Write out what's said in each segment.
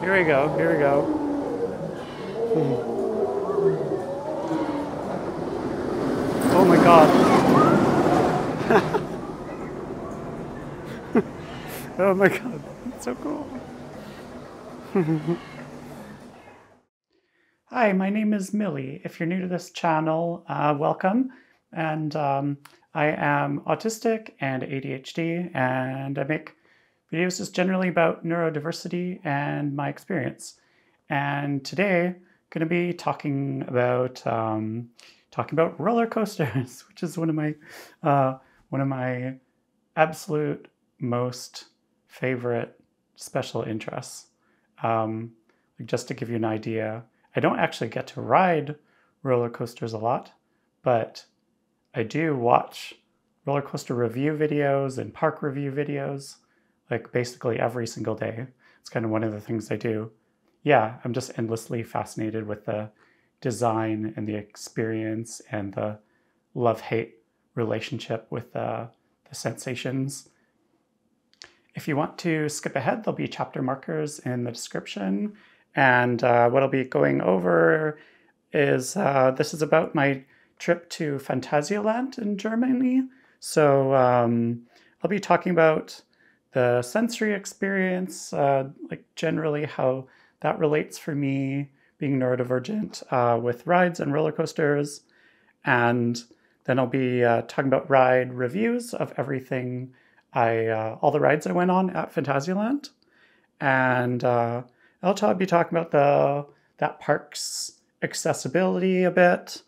Here we go, here we go. Oh my god. Oh my god, that's so cool. Hi, my name is Millie. If you're new to this channel, welcome. And I am autistic and ADHD, and I make videos just generally about neurodiversity and my experience. And today I'm going to be talking about roller coasters, which is one of my absolute most favorite special interests. Just to give you an idea, I don't actually get to ride roller coasters a lot, but I do watch roller coaster review videos and park review videos, like basically every single day. It's kind of one of the things I do. Yeah, I'm just endlessly fascinated with the design and the experience and the love-hate relationship with the sensations. If you want to skip ahead, there'll be chapter markers in the description. And what I'll be going over is, this is about my trip to Phantasialand in Germany. So I'll be talking about the sensory experience, like generally how that relates for me being neurodivergent with rides and roller coasters. And then I'll be talking about ride reviews of everything all the rides I went on at Phantasialand, and I'll be talking about that park's accessibility a bit,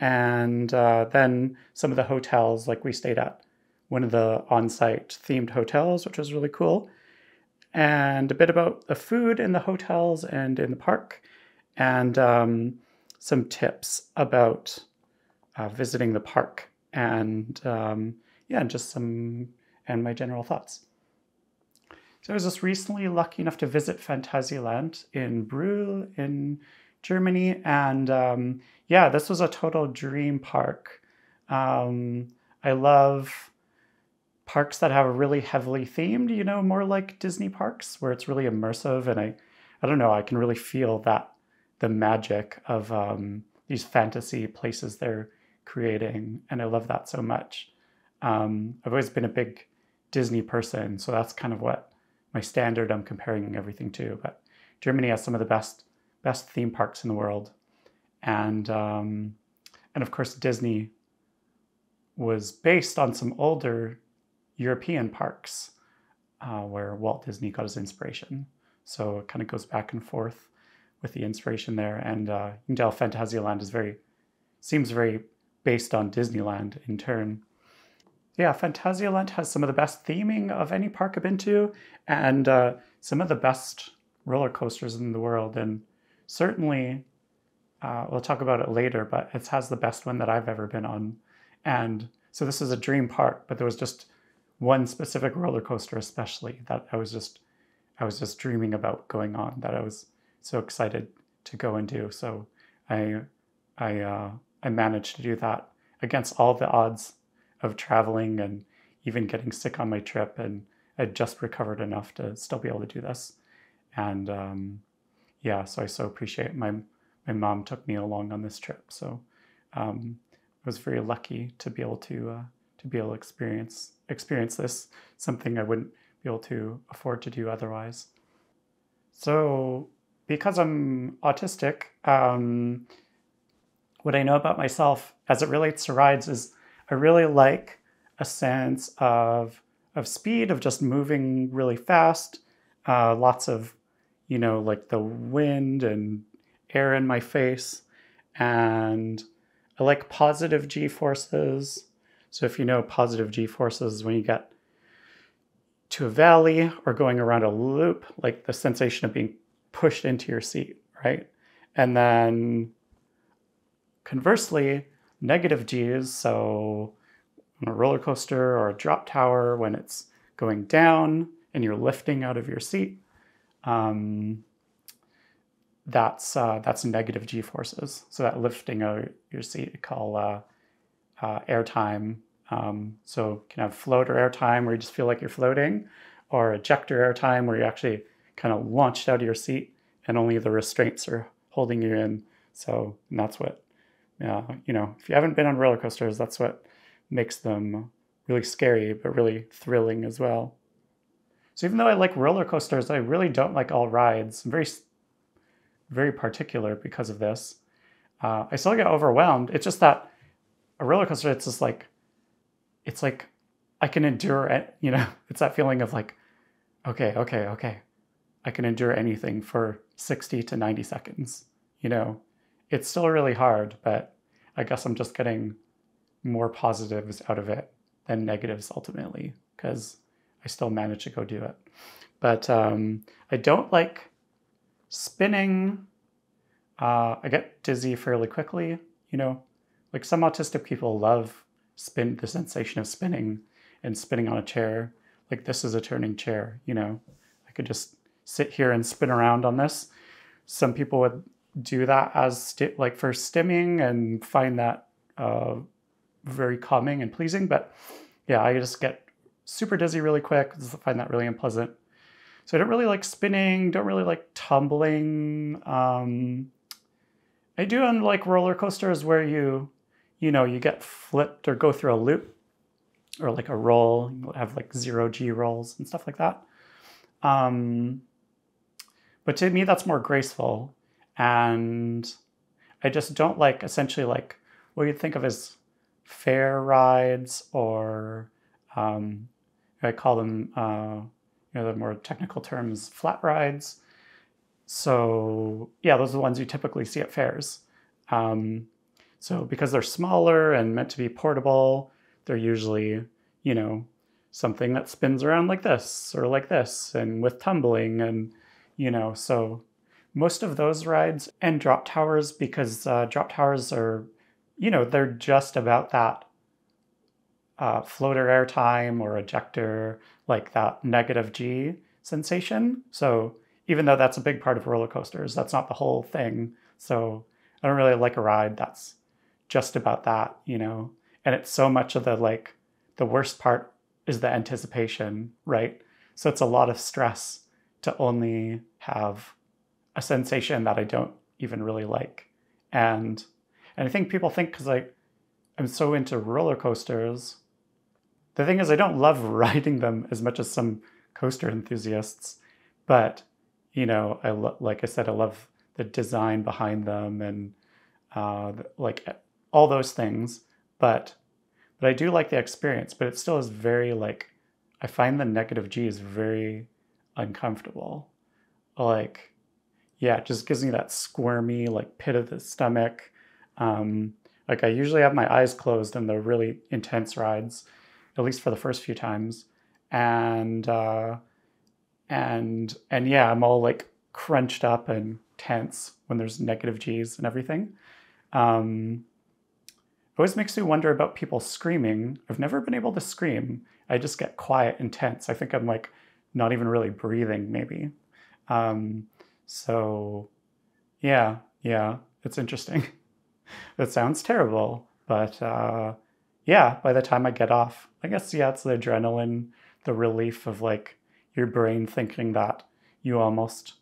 and then some of the hotels. Like we stayed at one of the on-site themed hotels, which was really cool, and a bit about the food in the hotels and in the park, and some tips about visiting the park, and yeah, and just some. And my general thoughts. So I was just recently lucky enough to visit Phantasialand in Brühl in Germany, and yeah, this was a total dream park. I love parks that have a really heavily themed, you know, more like Disney parks where it's really immersive, and I don't know, I can really feel that the magic of these fantasy places they're creating, and I love that so much. I've always been a big Disney person, so that's kind of what my standard I'm comparing everything to, but Germany has some of the best theme parks in the world, and of course Disney was based on some older European parks where Walt Disney got his inspiration, so it kind of goes back and forth with the inspiration there, and you can tell Phantasialand is seems very based on Disneyland in turn. Yeah, Phantasialand has some of the best theming of any park I've been to, and some of the best roller coasters in the world. And certainly, we'll talk about it later, but it has the best one that I've ever been on. And so this is a dream park, but there was just one specific roller coaster especially that I was just dreaming about going on, that I was so excited to go and do. So I managed to do that against all the odds of traveling and even getting sick on my trip, and I'd just recovered enough to still be able to do this. And yeah, so I so appreciate my mom took me along on this trip, so I was very lucky to be able to experience this, something I wouldn't be able to afford to do otherwise. So because I'm autistic, what I know about myself as it relates to rides is I really like a sense of speed, of just moving really fast, lots of, you know, like the wind and air in my face. And I like positive G-forces. So if you know positive G-forces, when you get to a valley or going around a loop, like the sensation of being pushed into your seat, right? And then conversely, negative G's, so on a roller coaster or a drop tower, when it's going down and you're lifting out of your seat, that's negative G forces. So that lifting out of your seat, I call airtime. So you can have float or airtime where you just feel like you're floating, or ejector airtime where you actually kind of launched out of your seat and only the restraints are holding you in. So that's what, you know, if you haven't been on roller coasters, that's what makes them really scary, but really thrilling as well. So even though I like roller coasters, I really don't like all rides. I'm very particular because of this. I still get overwhelmed. It's just that a roller coaster, it's just like, I can endure it, you know? It's that feeling of like, okay. I can endure anything for 60 to 90 seconds, you know? It's still really hard, but I guess I'm just getting more positives out of it than negatives ultimately, because I still managed to go do it. But I don't like spinning. I get dizzy fairly quickly, you know? Like some autistic people love the sensation of spinning and spinning on a chair. Like this is a turning chair, you know? I could just sit here and spin around on this. Some people would do that as like for stimming and find that very calming and pleasing. But yeah, I just get super dizzy really quick. I find that really unpleasant. So I don't really like spinning, don't really like tumbling. I do unlike roller coasters where you know, you get flipped or go through a loop or like a roll. You have like 0G rolls and stuff like that. But to me, that's more graceful. And I just don't like essentially like what you'd think of as fair rides or I call them, you know, the more technical terms, flat rides. So yeah, those are the ones you typically see at fairs. So because they're smaller and meant to be portable, they're usually, you know, something that spins around like this or like this and with tumbling and, you know, so most of those rides and drop towers, because drop towers are, you know, they're just about that floater airtime or ejector, like that negative G sensation. So even though that's a big part of roller coasters, that's not the whole thing. So I don't really like a ride that's just about that, you know? And it's so much of the, like, the worst part is the anticipation, right? So it's a lot of stress to only have a sensation that I don't even really like. And I think people think, because I'm so into roller coasters. The thing is, I don't love riding them as much as some coaster enthusiasts, but, you know, like I said, I love the design behind them and like all those things, but I do like the experience, but it still is very like, I find the negative G is very uncomfortable. Like, yeah, it just gives me that squirmy, like pit of the stomach. Like I usually have my eyes closed in the really intense rides, at least for the first few times. And yeah, I'm all like crunched up and tense when there's negative G's and everything. It always makes me wonder about people screaming. I've never been able to scream. I just get quiet and tense. I think I'm like not even really breathing maybe. So yeah, it's interesting. That sounds terrible, but yeah, by the time I get off, I guess, yeah, it's the adrenaline, the relief of like your brain thinking that you almost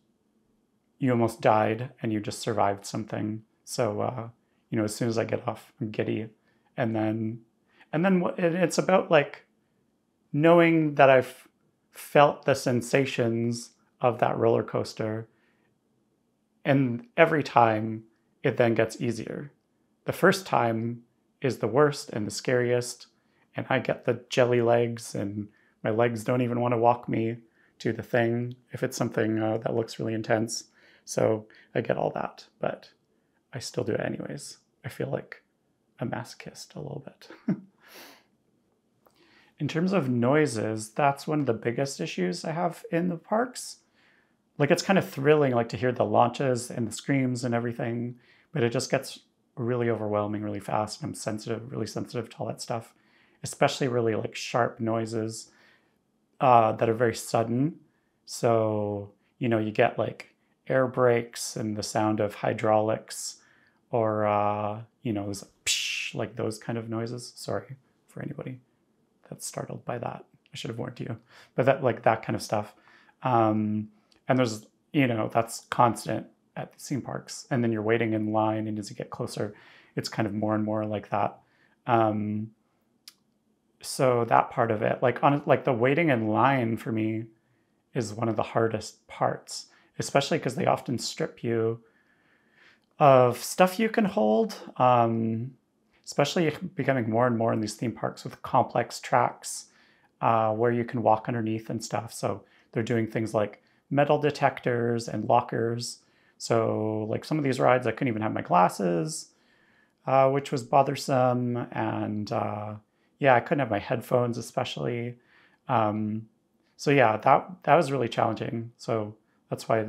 died and you just survived something. So, you know, as soon as I get off, I'm giddy. And then it's about like knowing that I've felt the sensations of that roller coaster, and every time it then gets easier. The first time is the worst and the scariest, and I get the jelly legs and my legs don't even want to walk me to the thing if it's something that looks really intense. So I get all that, but I still do it anyways. I feel like a masochist a little bit. In terms of noises, that's one of the biggest issues I have in the parks. Like it's kind of thrilling, like to hear the launches and the screams and everything, but it just gets really overwhelming really fast. And I'm really sensitive to all that stuff, especially really like sharp noises that are very sudden. So, you know, you get like air brakes and the sound of hydraulics or, you know, like those kind of noises. Sorry for anybody that's startled by that. I should have warned you, but that kind of stuff. And there's, you know, that's constant at the theme parks. And then you're waiting in line, and as you get closer, it's kind of more and more like that. So that part of it, like the waiting in line for me is one of the hardest parts, especially because they often strip you of stuff you can hold, especially becoming more and more in these theme parks with complex tracks where you can walk underneath and stuff. So they're doing things like metal detectors and lockers. So like some of these rides, I couldn't even have my glasses, which was bothersome. And yeah, I couldn't have my headphones, especially. So yeah, that was really challenging. So that's why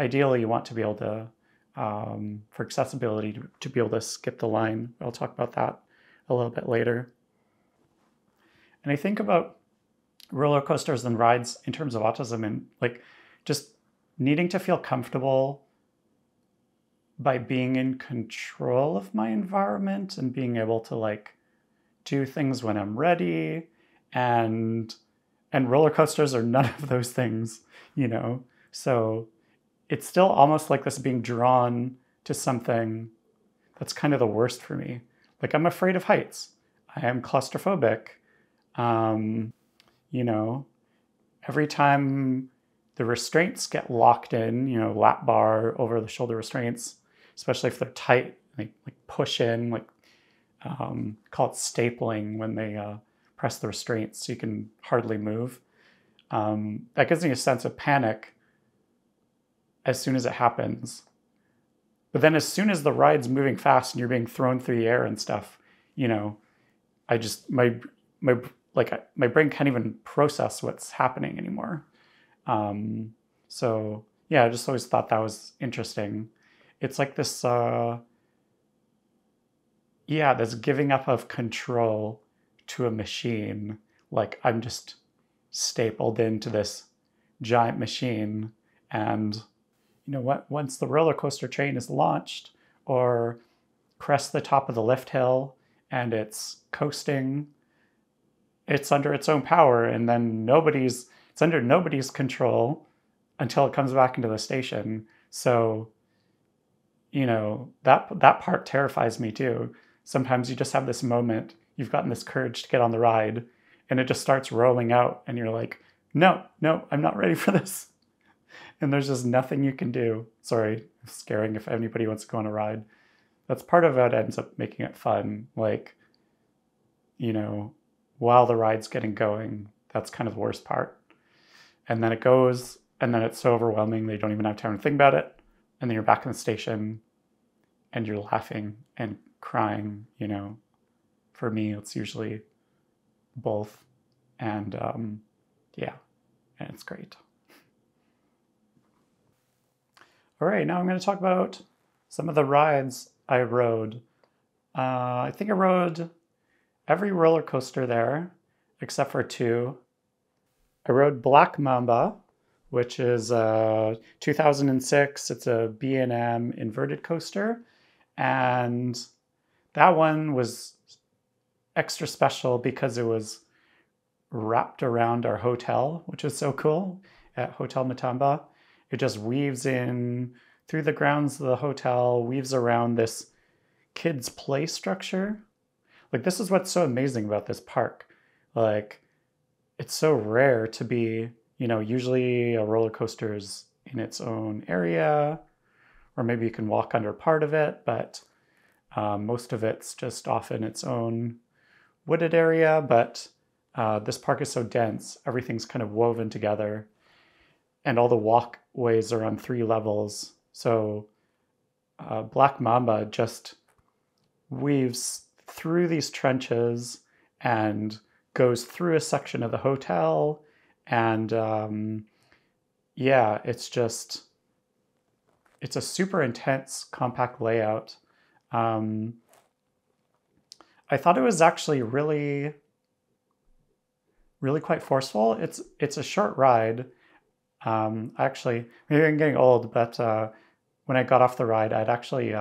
ideally you want to be able to, for accessibility, to be able to skip the line. I'll talk about that a little bit later. And I think about roller coasters and rides in terms of autism and like just needing to feel comfortable by being in control of my environment and being able to like do things when I'm ready. And roller coasters are none of those things, you know? So it's still almost like this being drawn to something that's kind of the worst for me. Like I'm afraid of heights. I am claustrophobic. You know, every time the restraints get locked in, you know, lap bar, over the shoulder restraints, especially if they're tight, they like push in, like call it stapling when they press the restraints so you can hardly move. That gives me a sense of panic as soon as it happens. But then as soon as the ride's moving fast and you're being thrown through the air and stuff, you know, I just, my brain can't even process what's happening anymore. So yeah, I just always thought that was interesting. It's like this, yeah, this giving up of control to a machine. Like I'm just stapled into this giant machine, and you know what, once the roller coaster train is launched or crests the top of the lift hill and it's coasting, it's under its own power, and then it's under nobody's control until it comes back into the station. So, you know, that part terrifies me too. Sometimes you just have this moment, you've gotten this courage to get on the ride, and it just starts rolling out and you're like, no, I'm not ready for this. And there's just nothing you can do. Sorry, it's scaring if anybody wants to go on a ride. That's part of what ends up making it fun. Like, you know, while the ride's getting going, that's kind of the worst part. And then it goes, and then it's so overwhelming that you don't even have time to think about it. And then you're back in the station and you're laughing and crying, you know. For me, it's usually both. And yeah, and it's great. All right, now I'm going to talk about some of the rides I rode. I think I rode every roller coaster there except for two. I rode Black Mamba, which is 2006. It's a B&M inverted coaster. And that one was extra special because it was wrapped around our hotel, which is so cool, at Hotel Matamba. It just weaves in through the grounds of the hotel, weaves around this kids' play structure. Like, this is what's so amazing about this park. Like, it's so rare to be, you know, usually a roller coaster is in its own area, or maybe you can walk under part of it, but most of it's just off in its own wooded area. But this park is so dense, everything's kind of woven together, and all the walkways are on 3 levels. So Black Mamba just weaves through these trenches and goes through a section of the hotel, and yeah, it's a super intense, compact layout. I thought it was actually really, really quite forceful. It's a short ride. Actually, maybe I'm getting old, but when I got off the ride, I'd actually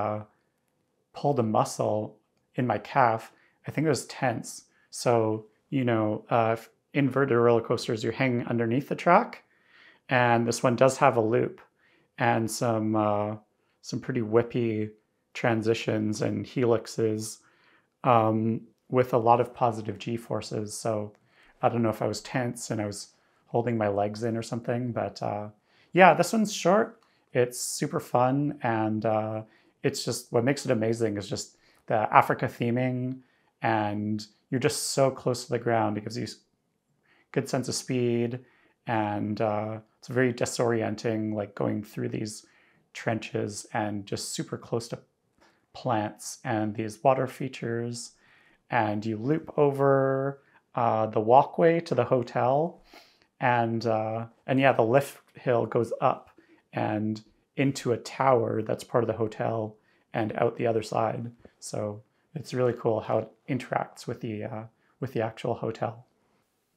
pulled a muscle in my calf. I think it was tense. So, you know, inverted roller coasters, you're hanging underneath the track. And this one does have a loop and some pretty whippy transitions and helixes with a lot of positive G-forces. So I don't know if I was tense and I was holding my legs in or something, but yeah, this one's short. It's super fun, and it's just what makes it amazing is just the Africa theming, and you're just so close to the ground. It gives you a good sense of speed, and it's very disorienting, like going through these trenches and just super close to plants and these water features. And you loop over the walkway to the hotel, and yeah, the lift hill goes up and into a tower that's part of the hotel and out the other side. So it's really cool how it interacts with the actual hotel.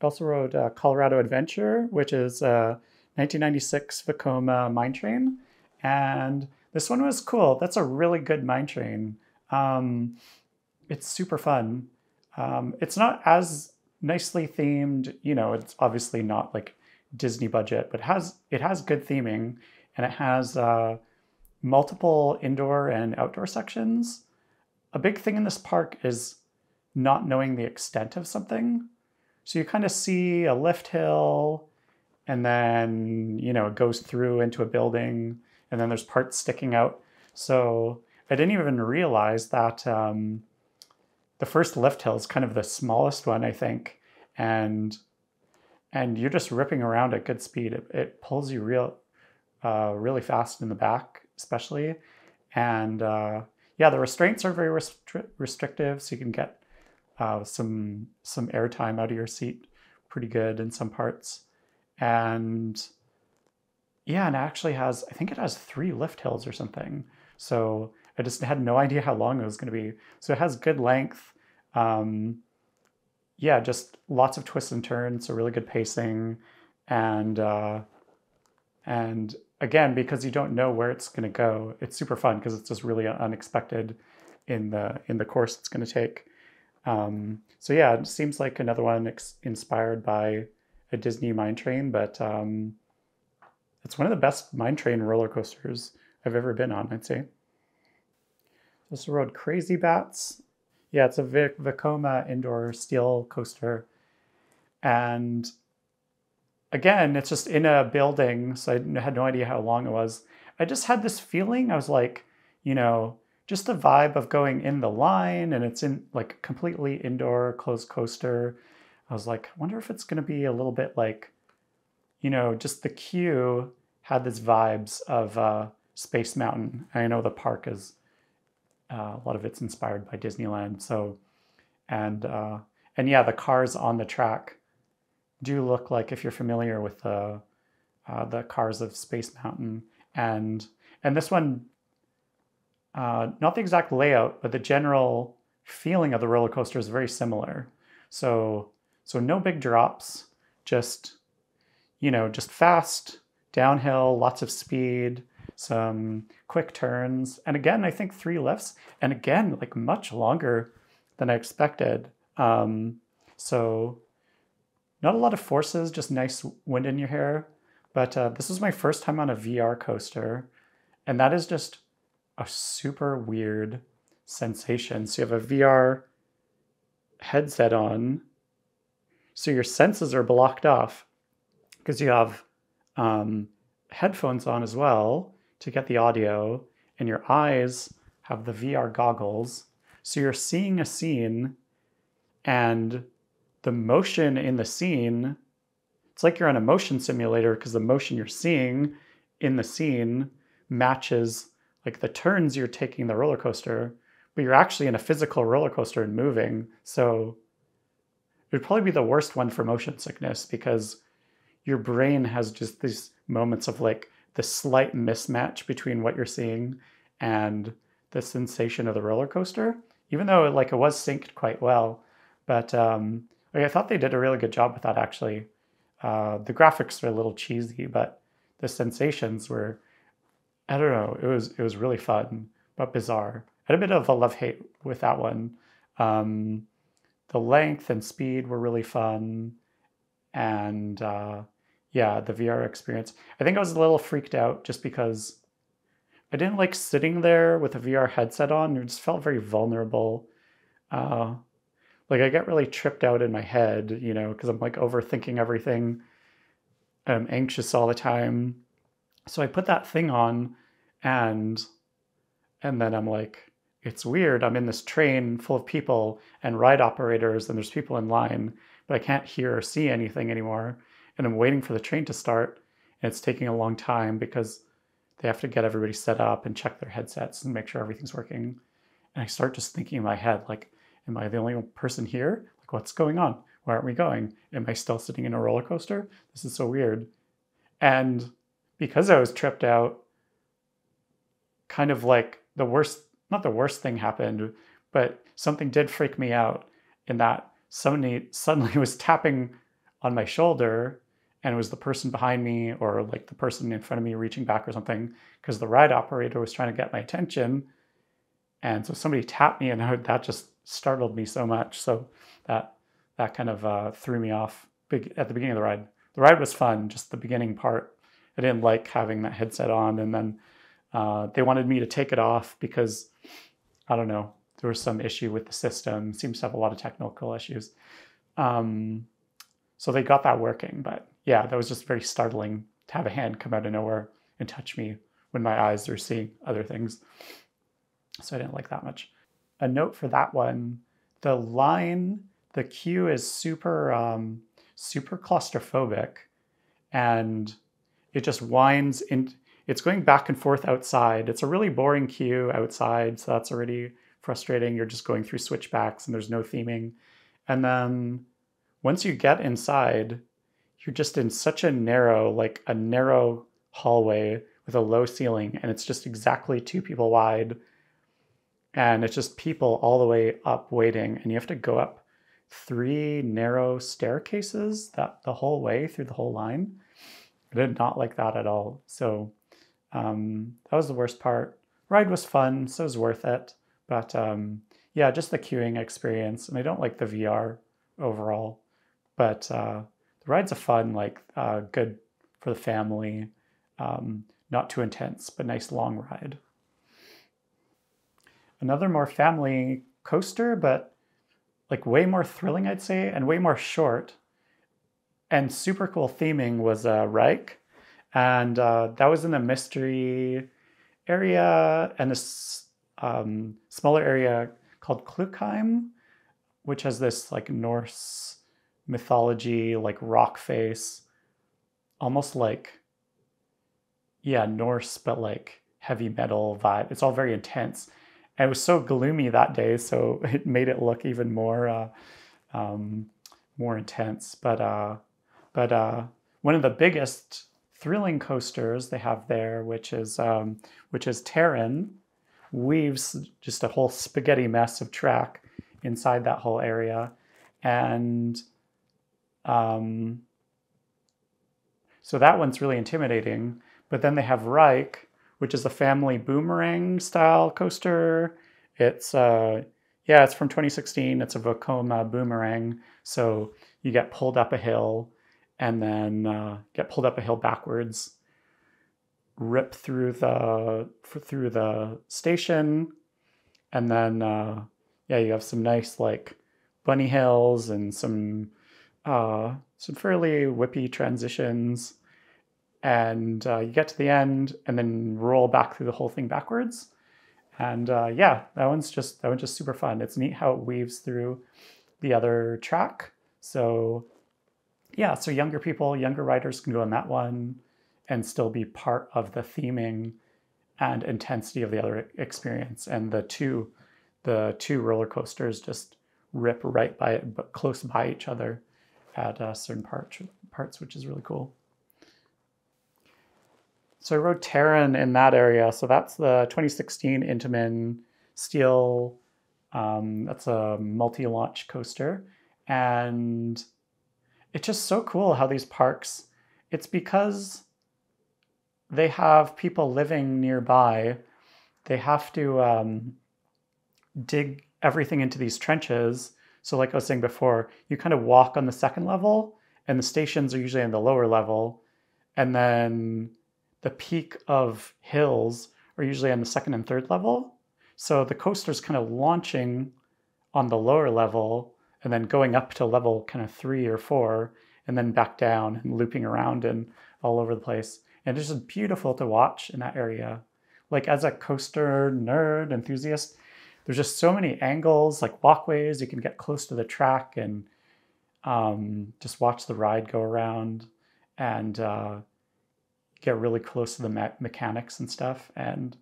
I also rode Colorado Adventure, which is a 1996 Vekoma mine train, and this one was cool. That's a really good mine train. It's super fun. It's not as nicely themed, you know, it's obviously not like Disney budget, but it has good theming, and it has multiple indoor and outdoor sections. A big thing in this park is not knowing the extent of something. So you kind of see a lift hill, and then, you know, it goes through into a building, and then there's parts sticking out. So I didn't even realize that the first lift hill is kind of the smallest one, I think, and you're just ripping around at good speed. It pulls you really fast in the back, especially, and yeah, the restraints are very restrictive, so you can get some air time out of your seat pretty good in some parts, and yeah, and it actually has, I think it has 3 lift hills or something. So I just had no idea how long it was going to be. So it has good length. Yeah, just lots of twists and turns, so really good pacing. And again, because you don't know where it's going to go, it's super fun because it's just really unexpected in the course it's going to take. So yeah, it seems like another one inspired by a Disney mine train, but it's one of the best mine train roller coasters I've ever been on, I'd say. This rode Crazy Bats. Yeah, it's a Vekoma indoor steel coaster. And again, it's just in a building, so I had no idea how long it was. I just had this feeling, I was like, you know, just the vibe of going in the line, and it's in like completely indoor closed coaster. I was like, I wonder if it's going to be a little bit like, you know, just the queue had this vibes of Space Mountain. I know the park is a lot of it's inspired by Disneyland. So, and yeah, the cars on the track do look like, if you're familiar with the cars of Space Mountain, and this one, not the exact layout, but the general feeling of the roller coaster is very similar. So no big drops, just, you know, just fast downhill, lots of speed, some quick turns, and again, I think 3 lifts, and again, like much longer than I expected. So not a lot of forces, just nice wind in your hair, but this was my first time on a VR coaster, and that is just a super weird sensation. So you have a VR headset on, so your senses are blocked off because you have headphones on as well to get the audio, and your eyes have the VR goggles. So you're seeing a scene, and the motion in the scene, it's like you're on a motion simulator because the motion you're seeing in the scene matches like the turns you're taking the roller coaster, but you're actually in a physical roller coaster and moving. So it would probably be the worst one for motion sickness because your brain has just these moments of like the slight mismatch between what you're seeing and the sensation of the roller coaster, even though like it was synced quite well. But I thought they did a really good job with that, actually. The graphics are a little cheesy, but the sensations were, I don't know, it was really fun, but bizarre. I had a bit of a love-hate with that one. The length and speed were really fun, and yeah, the VR experience. I think I was a little freaked out just because I didn't like sitting there with a VR headset on. It just felt very vulnerable. Like I get really tripped out in my head, you know, because I'm like overthinking everything. I'm anxious all the time. So I put that thing on and then I'm like, it's weird. I'm in this train full of people and ride operators and there's people in line, but I can't hear or see anything anymore. And I'm waiting for the train to start and it's taking a long time because they have to get everybody set up and check their headsets and make sure everything's working. And I start just thinking in my head, like, am I the only person here? Like, what's going on? Where aren't we going? Am I still sitting in a roller coaster? This is so weird. And because I was tripped out, kind of like the worst, not the worst thing happened, but something did freak me out in that somebody suddenly was tapping on my shoulder and it was the person behind me or like the person in front of me reaching back or something because the ride operator was trying to get my attention. And so somebody tapped me and that just startled me so much. So that kind of threw me off big at the beginning of the ride. The ride was fun, just the beginning part. I didn't like having that headset on, and then they wanted me to take it off because, I don't know, there was some issue with the system. It seems to have a lot of technical issues. So they got that working, but yeah, that was just very startling to have a hand come out of nowhere and touch me when my eyes are seeing other things. So I didn't like that much. A note for that one, the line, the queue is super, super claustrophobic, and it just winds in. It's going back and forth outside. It's a really boring queue outside, so that's already frustrating. You're just going through switchbacks and there's no theming. And then once you get inside, you're just in such a narrow, like a narrow hallway with a low ceiling, and it's just exactly 2 people wide. And it's just people all the way up waiting, and you have to go up 3 narrow staircases that the whole way through the whole line. I did not like that at all. So that was the worst part. Ride was fun, so it was worth it. But yeah, just the queuing experience. And I don't like the VR overall, but the rides are fun, like good for the family. Not too intense, but nice long ride. Another more family coaster, but like way more thrilling, I'd say, and way more short. And super cool theming was Raik, and that was in the mystery area and this smaller area called Klugheim, which has this like Norse mythology, like rock face, almost like, yeah, Norse, but like heavy metal vibe. It's all very intense. And it was so gloomy that day, so it made it look even more, more intense. But one of the biggest thrilling coasters they have there, which is Taron, weaves just a whole spaghetti mess of track inside that whole area. And so that one's really intimidating. But then they have Raik, which is a family boomerang style coaster. It's, yeah, it's from 2016. It's a Vekoma boomerang. So you get pulled up a hill, and then get pulled up a hill backwards, rip through the station, and then yeah, you have some nice like bunny hills and some fairly whippy transitions, and you get to the end and then roll back through the whole thing backwards, and yeah, that one's just super fun. It's neat how it weaves through the other track, so. Yeah, so younger people, younger riders can go on that one and still be part of the theming and intensity of the other experience. And the two roller coasters just rip right by it, but close by each other at certain parts, which is really cool. So I rode Taron in that area. So that's the 2016 Intamin Steel. That's a multi-launch coaster. And it's just so cool how these parks, it's because they have people living nearby. They have to dig everything into these trenches. So like I was saying before, you kind of walk on the second level and the stations are usually on the lower level. And then the peak of hills are usually on the second and third level. So the coaster's kind of launching on the lower level and then going up to level kind of 3 or 4 and then back down and looping around and all over the place. And it's just beautiful to watch in that area. Like as a coaster nerd enthusiast, there's just so many angles, like walkways, you can get close to the track and just watch the ride go around and get really close to the mechanics and stuff. And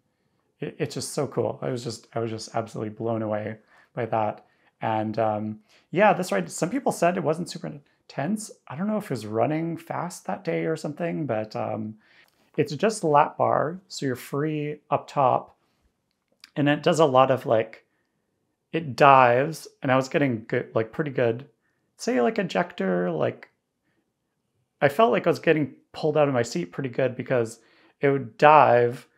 it's just so cool. I was just absolutely blown away by that. And yeah, this ride, some people said it wasn't super intense. I don't know if it was running fast that day or something, but it's just a lap bar. So you're free up top and it does a lot of like, it dives and I was getting good, like pretty good, say like ejector, like I felt like I was getting pulled out of my seat pretty good because it would dive,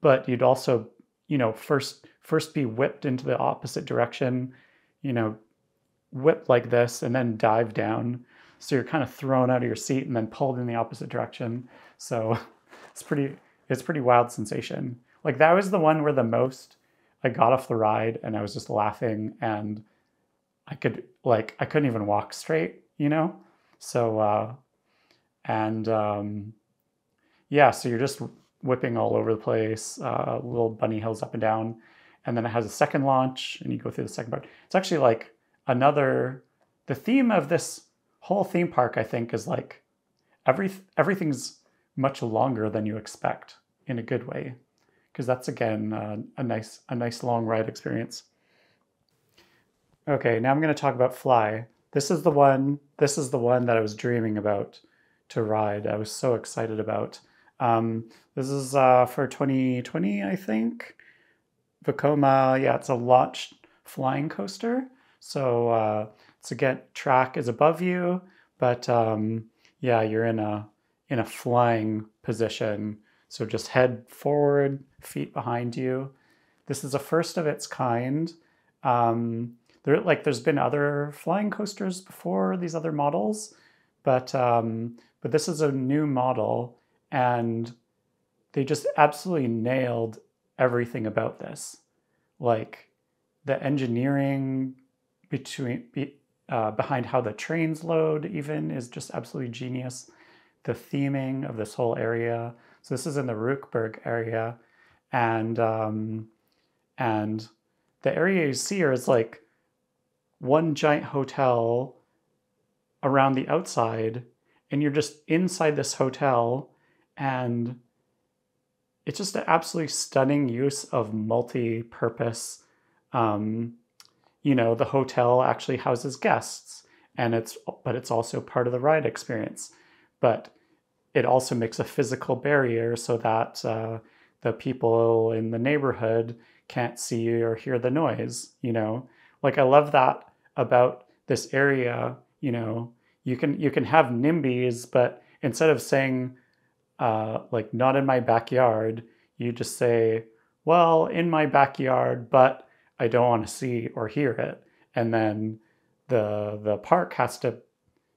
but you'd also, you know, first be whipped into the opposite direction, you know, whip like this and then dive down. So you're kind of thrown out of your seat and then pulled in the opposite direction. So it's pretty wild sensation. Like that was the one where the most I got off the ride and I was just laughing and I couldn't even walk straight, you know? So, yeah, so you're just whipping all over the place, little bunny hills up and down. And then it has a second launch and you go through the second part. It's actually like the theme of this whole theme park, I think, is like everything's much longer than you expect in a good way. Because that's, again, a nice long ride experience. Okay, now I'm going to talk about Fly. This is the one that I was dreaming about to ride. I was so excited about. This is for 2020, I think. Vekoma, yeah, it's a launch flying coaster. So track is above you, but yeah, you're in a flying position. So just head forward, feet behind you. This is a first of its kind. There's been other flying coasters before, these other models, but this is a new model. And they just absolutely nailed everything about this. Like the engineering behind how the trains load even is just absolutely genius. The theming of this whole area. So this is in the Rookburgh area. And the area you see here is like one giant hotel around the outside. And you're just inside this hotel. And it's just an absolutely stunning use of multi-purpose. You know, the hotel actually houses guests, and but it's also part of the ride experience. But it also makes a physical barrier so that the people in the neighborhood can't see or hear the noise. You know, like I love that about this area. You know, you can have NIMBYs, but instead of saying like not in my backyard, you just say, well, in my backyard, but I don't want to see or hear it. And then the park has to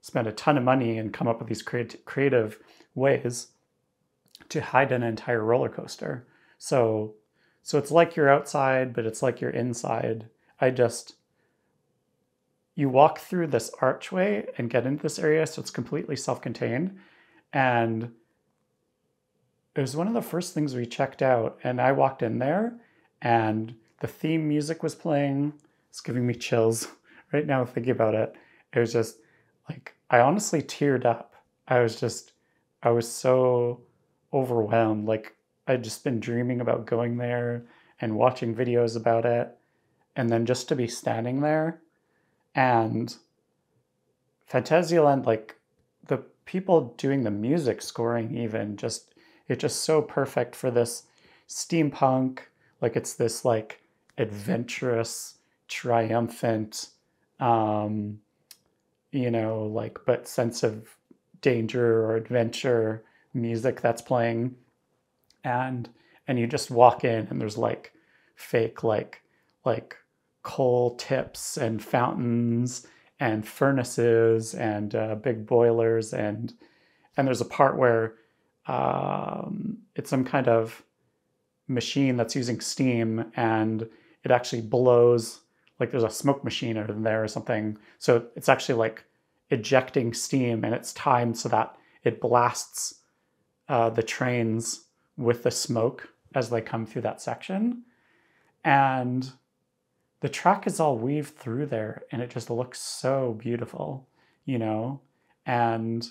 spend a ton of money and come up with these creative ways to hide an entire roller coaster. So it's like you're outside, but it's like you're inside. You walk through this archway and get into this area. So it's completely self-contained. And it was one of the first things we checked out, and I walked in there and the theme music was playing. It's giving me chills right now thinking about it. It was just like, I honestly teared up. I was so overwhelmed. Like I'd just been dreaming about going there and watching videos about it. And then just to be standing there and Phantasialand, like the people doing the music scoring even just, it's just so perfect for this steampunk, like it's this like adventurous, triumphant, you know, like, but sense of danger or adventure music that's playing. And you just walk in and there's like fake, like coal tips and fountains and furnaces and big boilers and And there's a part where it's some kind of machine that's using steam, and it actually blows, like there's a smoke machine in there or something. So it's actually like ejecting steam, and it's timed so that it blasts the trains with the smoke as they come through that section. And the track is all weaved through there, and it just looks so beautiful, you know? And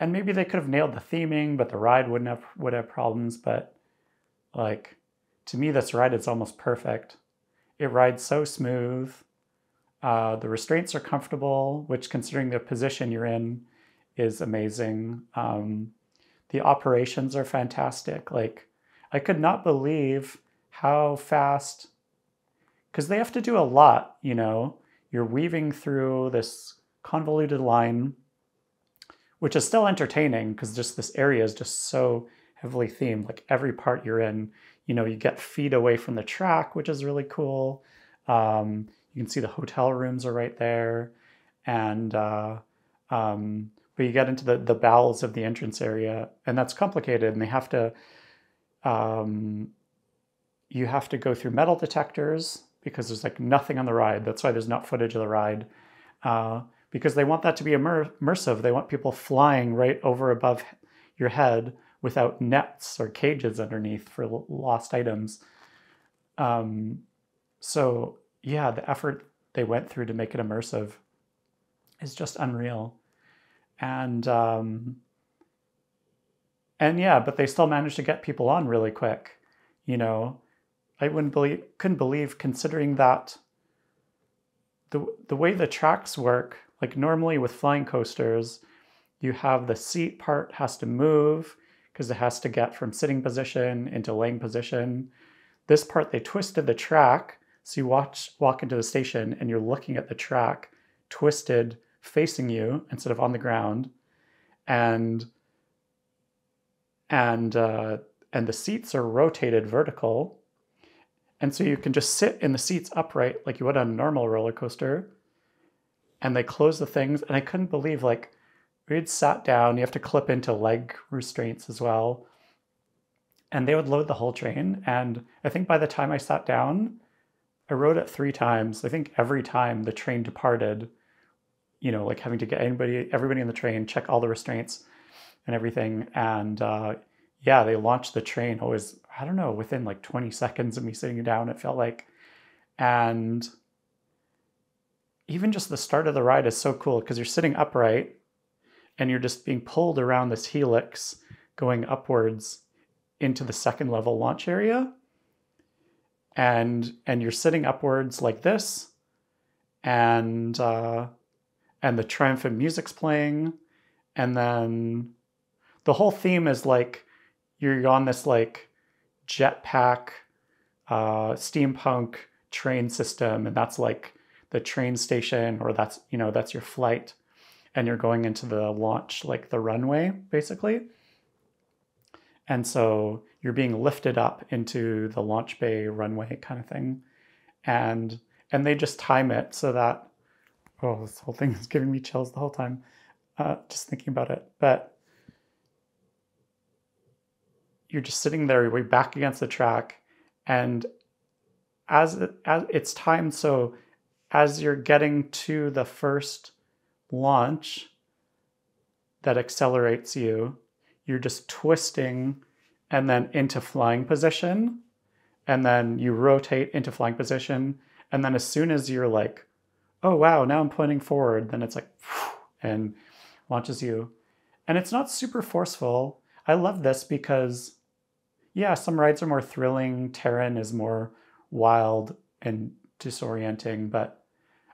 maybe they could have nailed the theming, but the ride would have problems. But like, to me, this ride is almost perfect. It rides so smooth. The restraints are comfortable, which, considering the position you're in, is amazing. The operations are fantastic. Like, I could not believe how fast, because they have to do a lot, you know. You're weaving through this convoluted line, which is still entertaining because just this area is just so heavily themed. Like, every part you're in, you know, you get feet away from the track, which is really cool. You can see the hotel rooms are right there. And but you get into the bowels of the entrance area, and that's complicated, and they have to... you have to go through metal detectors because there's like nothing on the ride. That's why there's not footage of the ride, because they want that to be immersive. They want people flying right over above your head without nets or cages underneath for lost items. So yeah, the effort they went through to make it immersive is just unreal. And yeah, but they still managed to get people on really quick, you know. I couldn't believe, considering that the way the tracks work, like normally with flying coasters, you have the seat part has to move because it has to get from sitting position into laying position. This part, they twisted the track. So you walk into the station and you're looking at the track twisted facing you instead of on the ground. And the seats are rotated vertical. And so you can just sit in the seats upright like you would on a normal roller coaster. And they close the things. And I couldn't believe, like, we'd sat down. You have to clip into leg restraints as well. And they would load the whole train. And I think by the time I sat down, I rode it 3 times. I think every time the train departed, you know, like having to get everybody in the train, check all the restraints and everything. And yeah, they launched the train always, I don't know, within like 20 seconds of me sitting down, it felt like. And even just the start of the ride is so cool because you're sitting upright and you're just being pulled around this helix going upwards into the 2nd level launch area. And you're sitting upwards like this, and the triumphant music's playing, and then the whole theme is like, you're on this like jetpack, steampunk train system, and that's like the train station, or that's, you know, that's your flight, and you're going into the launch, like the runway basically. And so you're being lifted up into the launch bay runway kind of thing. And they just time it so that, oh, this whole thing is giving me chills the whole time, just thinking about it. But you're just sitting there, way back against the track, and as it's timed, so as you're getting to the first launch that accelerates you, you're just twisting and then into flying position, and then you rotate into flying position, and then as soon as you're like, oh wow, now I'm pointing forward, then it's like, and launches you. And it's not super forceful. I love this because, yeah, some rides are more thrilling. Taron is more wild and disorienting, but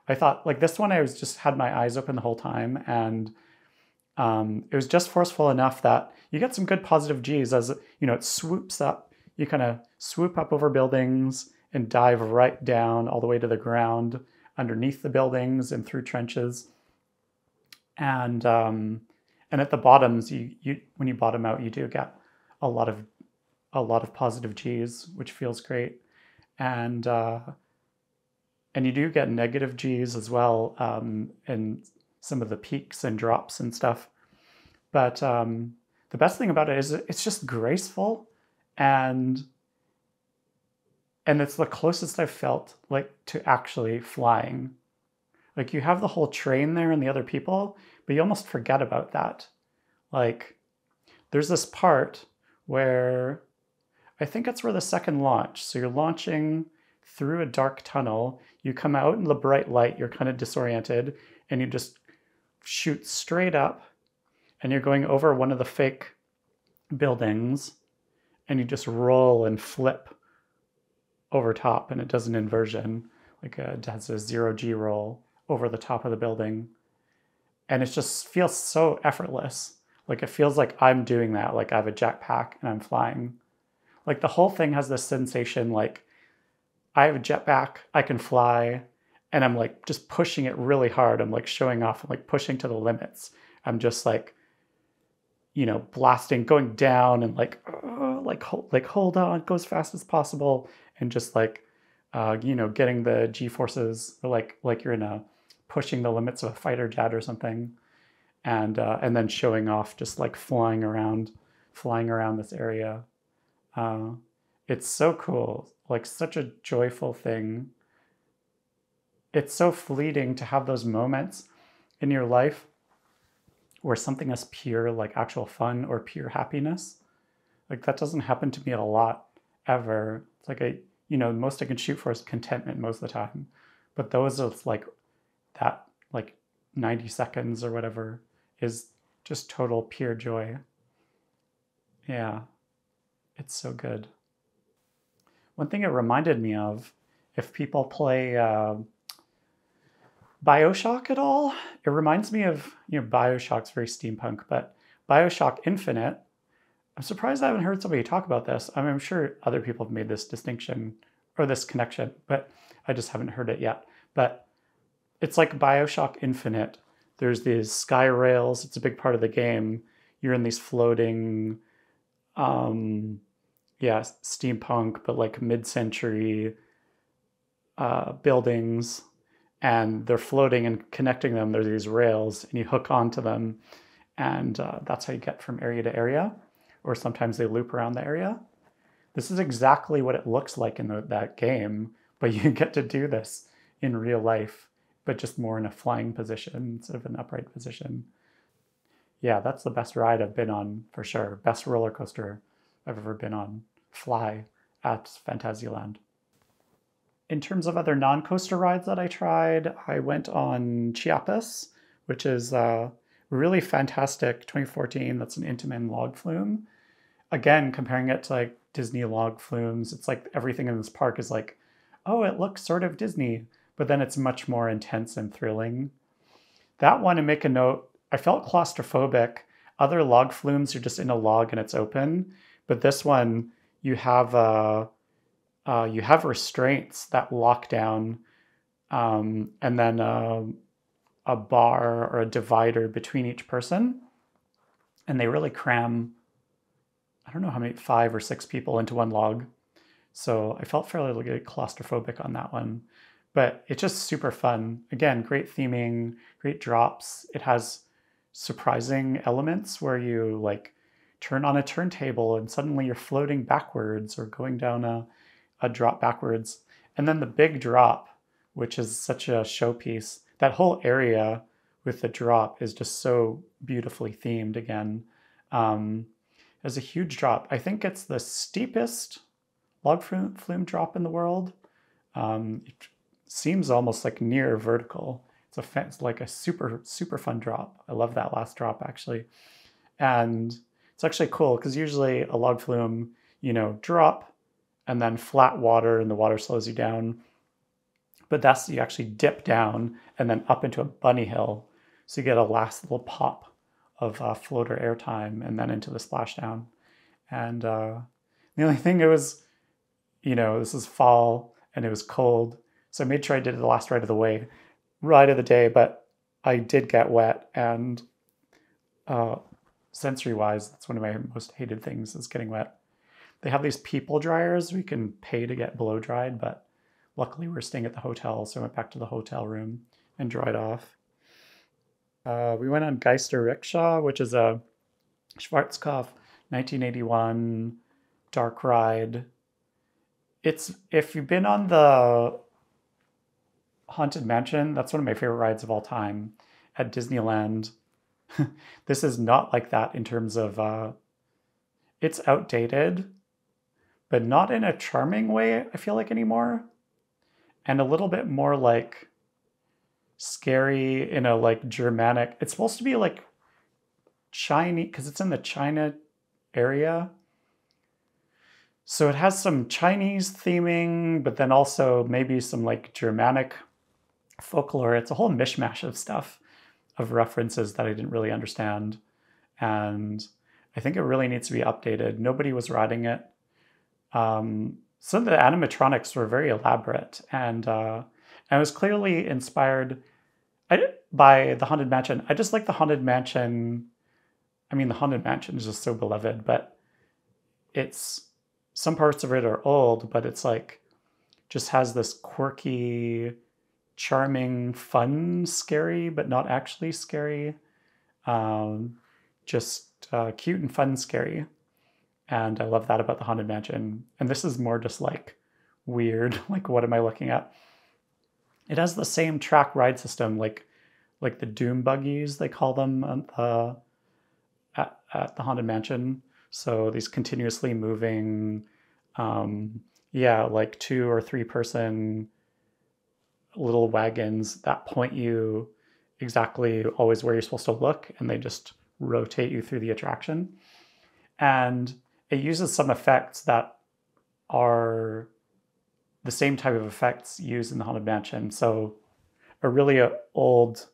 I thought, like, this one I was just had my eyes open the whole time, and it was just forceful enough that you get some good positive G's as, you know, it swoops up. You kind of swoop up over buildings and dive right down all the way to the ground underneath the buildings and through trenches. And at the bottoms, when you bottom out, you do get a lot of positive G's, which feels great, and you do get negative G's as well, and some of the peaks and drops and stuff. But The best thing about it is it's just graceful, and it's the closest I've felt like to actually flying. Like, you have the whole train there and the other people, but you almost forget about that. Like, there's this part where I think it's where the second launch. So you're launching through a dark tunnel, you come out in the bright light, you're kind of disoriented, and you just shoot straight up, and you're going over one of the fake buildings, and you just roll and flip over top, and it does an inversion. Like, it has a zero-G roll over the top of the building. And it just feels so effortless. Like, it feels like I'm doing that. Like, I have a jetpack and I'm flying. Like, the whole thing has this sensation, like, I have a jetpack, I can fly, and I'm, like, just pushing it really hard. I'm, like, showing off. I'm, like, pushing to the limits. I'm just, like, you know, blasting, going down and, like, hold on, go as fast as possible. And just, like, you know, getting the G-forces, or like you're in a, pushing the limits of a fighter jet or something. And then showing off, just like flying around this area. It's so cool, like such a joyful thing. It's so fleeting to have those moments in your life where something is pure, like actual fun or pure happiness. Like, that doesn't happen to me a lot ever. It's like, you know, the most I can shoot for is contentment most of the time. But those of like that, like 90 seconds or whatever is just total pure joy. Yeah, it's so good. One thing it reminded me of, if people play BioShock at all, it reminds me of, you know, BioShock's very steampunk, but BioShock Infinite, I'm surprised I haven't heard somebody talk about this. I mean, I'm sure other people have made this distinction or this connection, but I just haven't heard it yet. But it's like BioShock Infinite. There's these sky rails. It's a big part of the game. You're in these floating, yeah, steampunk, but like mid-century buildings, and they're floating and connecting them. There's these rails, and you hook onto them, and that's how you get from area to area. Or sometimes they loop around the area. This is exactly what it looks like in that game, but you get to do this in real life, but just more in a flying position instead of an upright position. Yeah, that's the best ride I've been on for sure. Best roller coaster I've ever been on. Fly at Phantasialand. In terms of other non-coaster rides that I tried, I went on Chiapas, which is really fantastic 2014. That's an Intamin log flume. Again, comparing it to like Disney log flumes, it's like everything in this park is like, oh, it looks sort of Disney, but then it's much more intense and thrilling. That one, to make a note, I felt claustrophobic. Other log flumes, you're just in a log and it's open, but this one you have restraints that lock down, and then a bar or a divider between each person, and they really cram, I don't know how many, 5 or 6 people into one log. So I felt fairly claustrophobic on that one, but it's just super fun. Again, great theming, great drops. It has surprising elements where you like turn on a turntable and suddenly you're floating backwards or going down a drop backwards. And then the big drop, which is such a showpiece, that whole area with the drop is just so beautifully themed again. There's a huge drop. I think it's the steepest log flume drop in the world. It seems almost like near vertical. It's like a super, super fun drop. I love that last drop, actually. And it's actually cool because usually a log flume, you know, drop and then flat water and the water slows you down. But that's, you actually dip down and then up into a bunny hill. So you get a last little pop of floater airtime and then into the splashdown. And the only thing, it was, you know, this is fall and it was cold. So I made sure I did the last ride of the day, but I did get wet, and sensory-wise, that's one of my most hated things, is getting wet. They have these people dryers. We can pay to get blow dried, but luckily, we're staying at the hotel, so I went back to the hotel room and dried off. We went on Geister Rikscha, which is a Schwarzkopf, 1981, Dark Ride. It's, if you've been on the Haunted Mansion, that's one of my favorite rides of all time at Disneyland. This is not like that in terms of, it's outdated, but not in a charming way, I feel like, anymore. And a little bit more like scary in a like Germanic, it's supposed to be like Chinese, because it's in the China area. So it has some Chinese theming, but then also maybe some like Germanic folklore. It's a whole mishmash of stuff, of references that I didn't really understand. And I think it really needs to be updated. Nobody was riding it. Some of the animatronics were very elaborate. And I was clearly inspired by the Haunted Mansion. I just like the Haunted Mansion. I mean, the Haunted Mansion is just so beloved, but it's... some parts of it are old, but it's like, just has this quirky, charming, fun, scary, but not actually scary. Cute and fun, scary. And I love that about the Haunted Mansion. And this is more just like weird, like what am I looking at? It has the same track ride system, like the doom buggies, they call them at the Haunted Mansion. So these continuously moving, like 2 or 3 person little wagons that point you exactly always where you're supposed to look, and they just rotate you through the attraction. And it uses some effects that are the same type of effects used in the Haunted Mansion. So a really old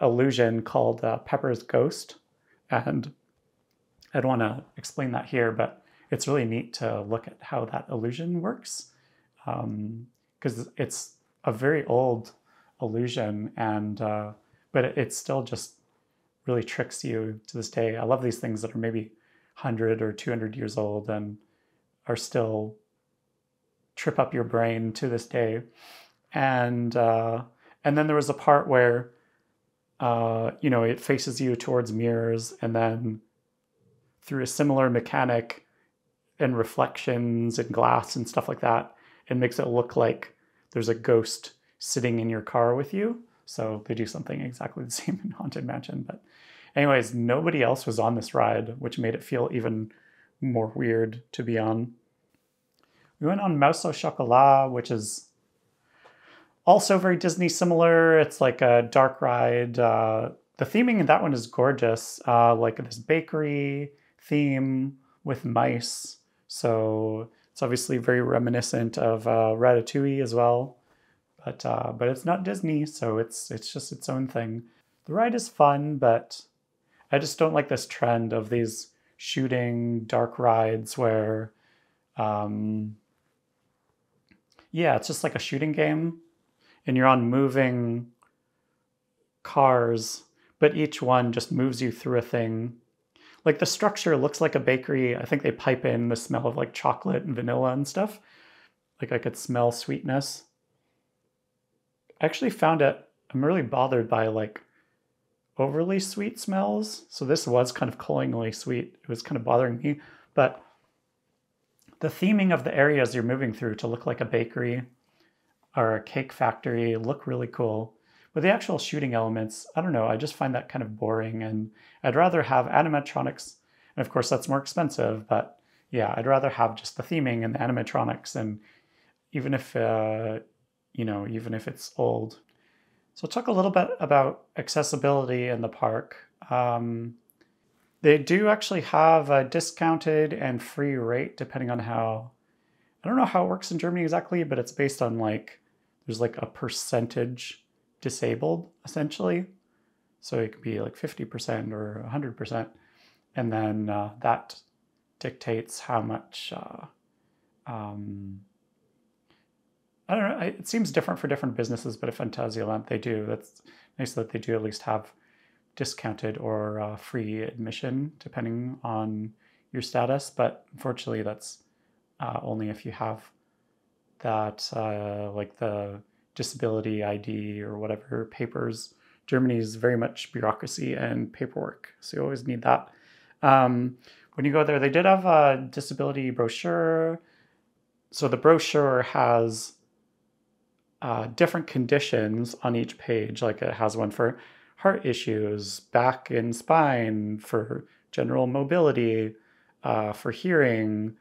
illusion called Pepper's Ghost, and I don't want to explain that here, but it's really neat to look at how that illusion works, because it's a very old illusion, and but it still just really tricks you to this day. I love these things that are maybe 100 or 200 years old and are still trip up your brain to this day. And then there was a part where it faces you towards mirrors, and then through a similar mechanic and reflections and glass and stuff like that, it makes it look like there's a ghost sitting in your car with you. So they do something exactly the same in Haunted Mansion. But anyways, nobody else was on this ride, which made it feel even more weird to be on. We went on Maus au Chocolat, which is also very Disney similar. It's like a dark ride. The theming in that one is gorgeous, like this bakery theme with mice. So it's obviously very reminiscent of Ratatouille as well, but it's not Disney, so it's just its own thing. The ride is fun, but I just don't like this trend of these shooting dark rides where, it's just like a shooting game, and you're on moving cars, but each one just moves you through a thing. Like the structure looks like a bakery. I think they pipe in the smell of like chocolate and vanilla and stuff. Like I could smell sweetness. I actually found it, I'm really bothered by like overly sweet smells. So this was kind of cloyingly sweet. It was kind of bothering me, but the theming of the areas you're moving through to look like a bakery or a cake factory look really cool. But the actual shooting elements, I don't know, I just find that kind of boring, and I'd rather have animatronics, and of course that's more expensive, but yeah, I'd rather have just the theming and the animatronics, and even if it's old. So I'll talk a little bit about accessibility in the park. They do actually have a discounted and free rate depending on how, I don't know how it works in Germany exactly, but it's based on like, there's like a percentage disabled essentially, so it could be like 50% or 100%, and then that dictates how much. I don't know. It seems different for different businesses, but at Phantasialand they do. That's nice that they do at least have discounted or free admission depending on your status. But unfortunately, that's only if you have that like the disability ID or whatever papers. Germany is very much bureaucracy and paperwork, so you always need that. When you go there, they did have a disability brochure. So the brochure has different conditions on each page. Like it has one for heart issues, back and spine, for general mobility, for hearing,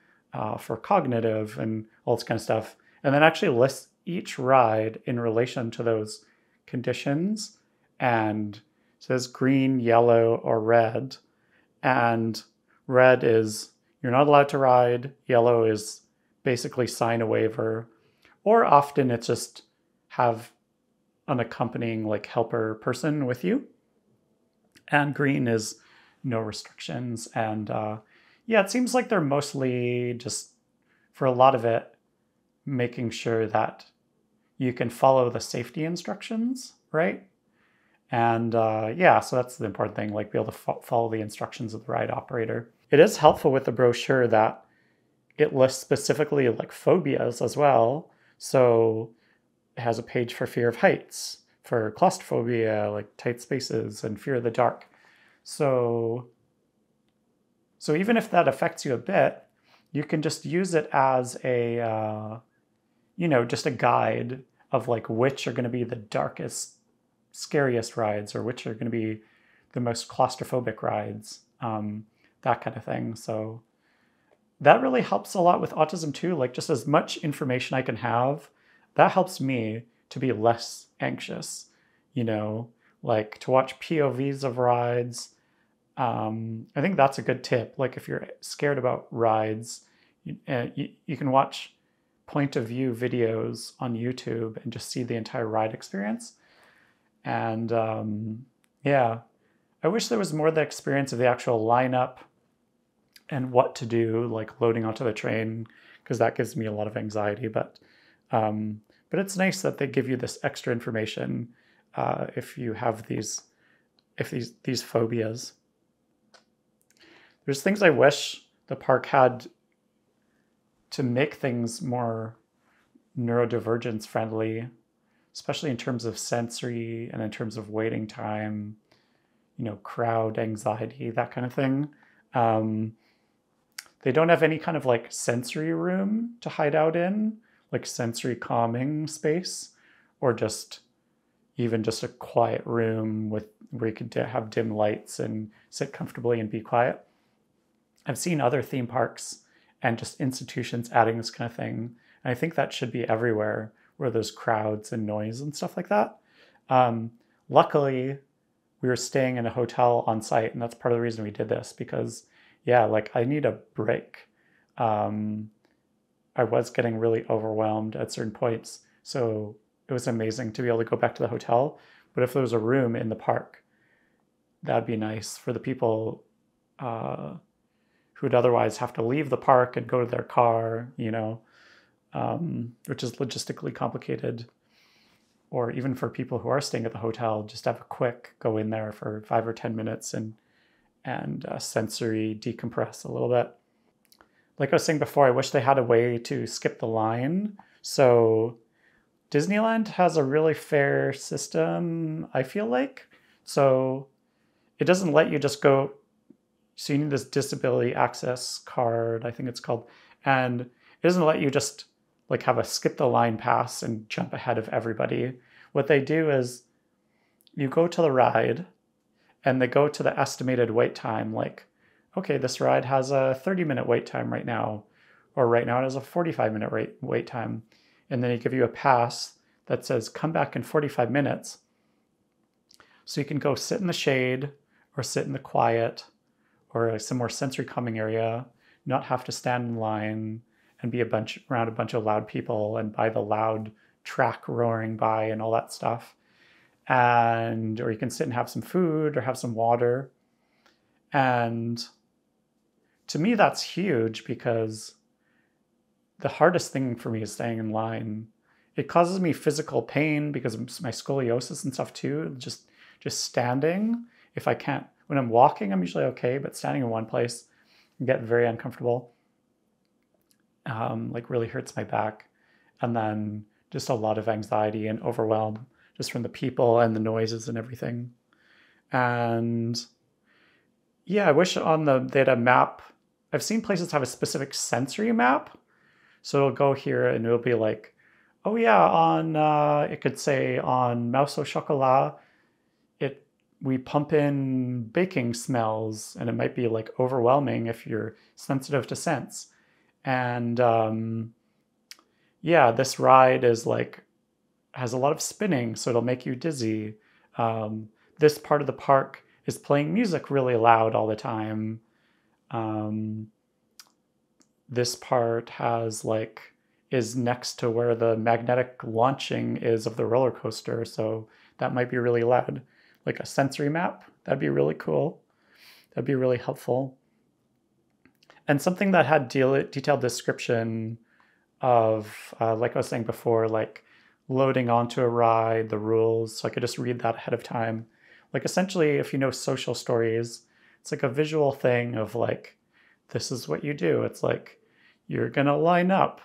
for cognitive, and all this kind of stuff. And then actually lists each ride in relation to those conditions. And it says green, yellow, or red. And red is you're not allowed to ride. Yellow is basically sign a waiver. Or often it's just have an accompanying like helper person with you. And green is no restrictions. And yeah, it seems like they're mostly just, for a lot of it, making sure that you can follow the safety instructions, right? And yeah, so that's the important thing, like be able to follow the instructions of the ride operator. It is helpful with the brochure that it lists specifically like phobias as well. So it has a page for fear of heights, for claustrophobia, like tight spaces, and fear of the dark. So even if that affects you a bit, you can just use it as a, you know, just a guide of like which are going to be the darkest, scariest rides, or which are going to be the most claustrophobic rides, that kind of thing. So that really helps a lot with autism too. Like just as much information I can have, that helps me to be less anxious, you know, like to watch POVs of rides. I think that's a good tip. Like if you're scared about rides, you can watch point of view videos on YouTube and just see the entire ride experience. And yeah, I wish there was more of the experience of the actual lineup and what to do, like loading onto the train, because that gives me a lot of anxiety. But it's nice that they give you this extra information if you have these phobias. There's things I wish the park had to make things more neurodivergence friendly, especially in terms of sensory and in terms of waiting time, you know, crowd anxiety, that kind of thing. They don't have any kind of like sensory room to hide out in, like sensory calming space, or just even just a quiet room with where you can have dim lights and sit comfortably and be quiet. I've seen other theme parks and just institutions adding this kind of thing. And I think that should be everywhere where there's crowds and noise and stuff like that. Luckily, we were staying in a hotel on site, and that's part of the reason we did this, because yeah, like I need a break. I was getting really overwhelmed at certain points. So it was amazing to be able to go back to the hotel. But if there was a room in the park, that'd be nice for the people who'd otherwise have to leave the park and go to their car, you know, which is logistically complicated. Or even for people who are staying at the hotel, just have a quick go in there for 5 or 10 minutes and sensory decompress a little bit. Like I was saying before, I wish they had a way to skip the line. So Disneyland has a really fair system, I feel like. So it doesn't let you just go. So you need this disability access card, I think it's called. And it doesn't let you just like have a skip the line pass and jump ahead of everybody. What they do is you go to the ride and they go to the estimated wait time. Like, okay, this ride has a 30-minute wait time right now, or right now it has a 45-minute wait time. And then they give you a pass that says, come back in 45 minutes. So you can go sit in the shade or sit in the quiet or some more sensory calming area, not have to stand in line and be around a bunch of loud people and by the loud track roaring by and all that stuff. And, or you can sit and have some food or have some water. And to me, that's huge because the hardest thing for me is staying in line. It causes me physical pain because of my scoliosis and stuff too, just standing. If I can't, when I'm walking, I'm usually okay, but standing in one place, I get very uncomfortable. Like really hurts my back. And then just a lot of anxiety and overwhelm just from the people and the noises and everything. And Yeah, I wish on they had a map. I've seen places have a specific sensory map. So it'll go here and it'll be like, oh yeah, on it could say on Maus au Chocolat, we pump in baking smells, and it might be like overwhelming if you're sensitive to scents. And yeah, this ride is like, has a lot of spinning, so it'll make you dizzy. This part of the park is playing music really loud all the time. This part has like, is next to where the magnetic launching is of the roller coaster, so that might be really loud. Like a sensory map, that'd be really cool. That'd be really helpful. And something that had detailed description of, like I was saying before, like loading onto a ride, the rules, so I could just read that ahead of time. Like essentially, if you know social stories, it's like a visual thing of like, this is what you do. It's like, you're gonna line up,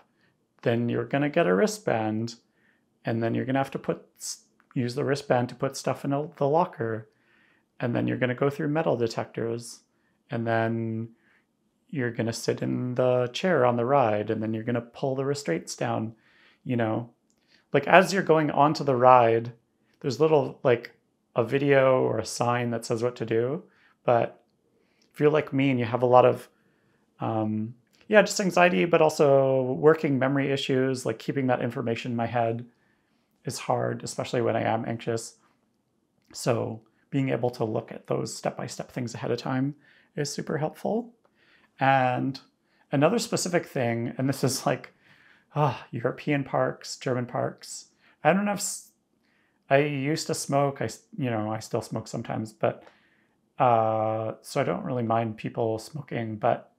then you're gonna get a wristband, and then you're gonna have to use the wristband to put stuff in the locker. And then you're gonna go through metal detectors. And then you're gonna sit in the chair on the ride, and then you're gonna pull the restraints down, you know? Like as you're going onto the ride, there's little like a video or a sign that says what to do. But if you're like me and you have a lot of, yeah, just anxiety, but also working memory issues, like keeping that information in my head is hard, especially when I am anxious. So being able to look at those step-by-step things ahead of time is super helpful. And another specific thing, and this is like European parks, German parks. I don't know if I used to smoke. I still smoke sometimes, but so I don't really mind people smoking, but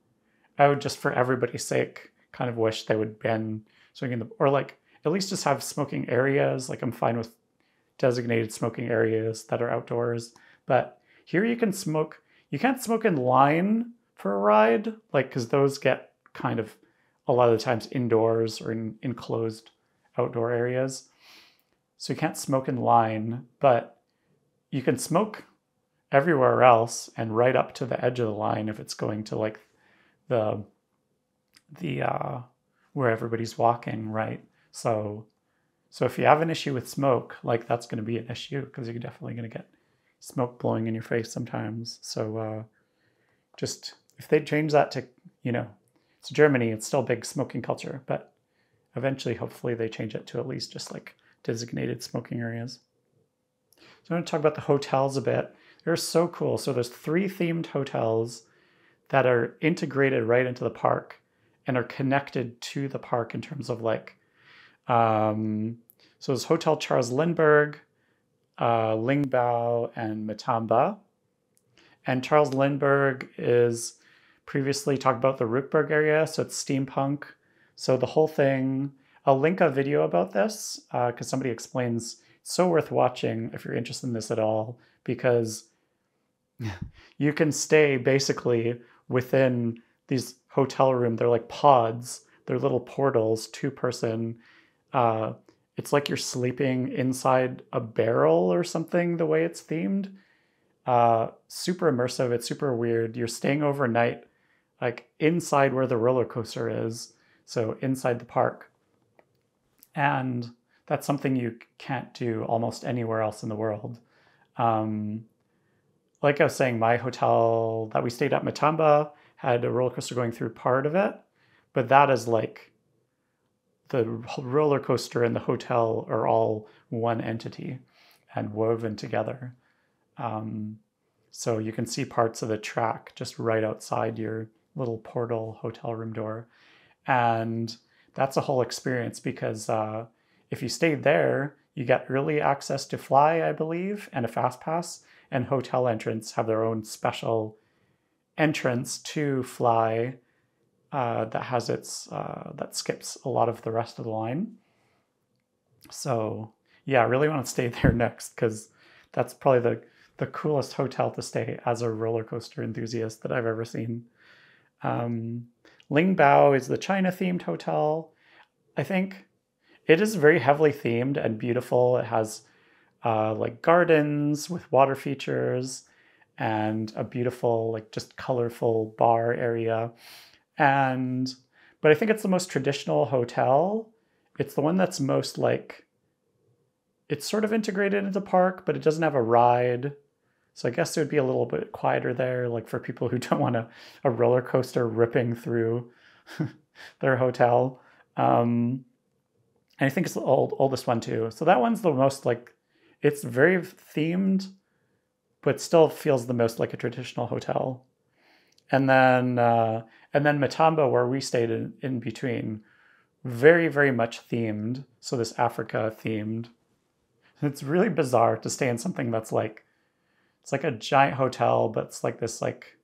I would just for everybody's sake kind of wish they would ban smoking, or like at least just have smoking areas. Like I'm fine with designated smoking areas that are outdoors, but here you can smoke. You can't smoke in line for a ride, like, cause those get kind of a lot of the times indoors or in enclosed outdoor areas. So you can't smoke in line, but you can smoke everywhere else and right up to the edge of the line if it's going to like the where everybody's walking, right? So if you have an issue with smoke, like that's going to be an issue because you're definitely going to get smoke blowing in your face sometimes. So just if they change that to, you know, it's Germany, it's still big smoking culture, but eventually, hopefully they change it to at least just like designated smoking areas. So I'm going to talk about the hotels a bit. They're so cool. So there's 3 themed hotels that are integrated right into the park and are connected to the park in terms of like, so it's Hotel Charles Lindbergh, Ling Bao, and Matamba. And Charles Lindbergh is previously talked about the Rookburgh area, so it's steampunk. So the whole thing, I'll link a video about this because somebody explains, it's so worth watching if you're interested in this at all, because you can stay basically within these hotel rooms. They're like pods, they're little portals, 2-person. It's like you're sleeping inside a barrel or something, the way it's themed. Super immersive, it's super weird. You're staying overnight, like inside where the roller coaster is, so inside the park. And that's something you can't do almost anywhere else in the world. Like I was saying, my hotel that we stayed at, Matamba, had a roller coaster going through part of it, but that is like, the roller coaster and the hotel are all one entity and woven together. So you can see parts of the track just right outside your little portal hotel room door. And that's a whole experience because if you stay there, you get early access to Fly, I believe, and a fast pass, and hotel entrance have their own special entrance to Fly that has its, that skips a lot of the rest of the line. So yeah, I really want to stay there next because that's probably the coolest hotel to stay as a roller coaster enthusiast that I've ever seen. Ling Bao is the China themed hotel. I think it is very heavily themed and beautiful. It has like gardens with water features and a beautiful, like, just colorful bar area. And, but I think it's the most traditional hotel. It's the one that's most, like, it's sort of integrated into the park, but it doesn't have a ride. So I guess it would be a little bit quieter there, like for people who don't want a roller coaster ripping through their hotel. And I think it's the oldest one too. So that one's the most, like, it's very themed, but still feels the most like a traditional hotel. And then Matamba, where we stayed in between, very, very much themed. So this Africa themed. It's really bizarre to stay in something that's like, it's like a giant hotel, but it's like this, like,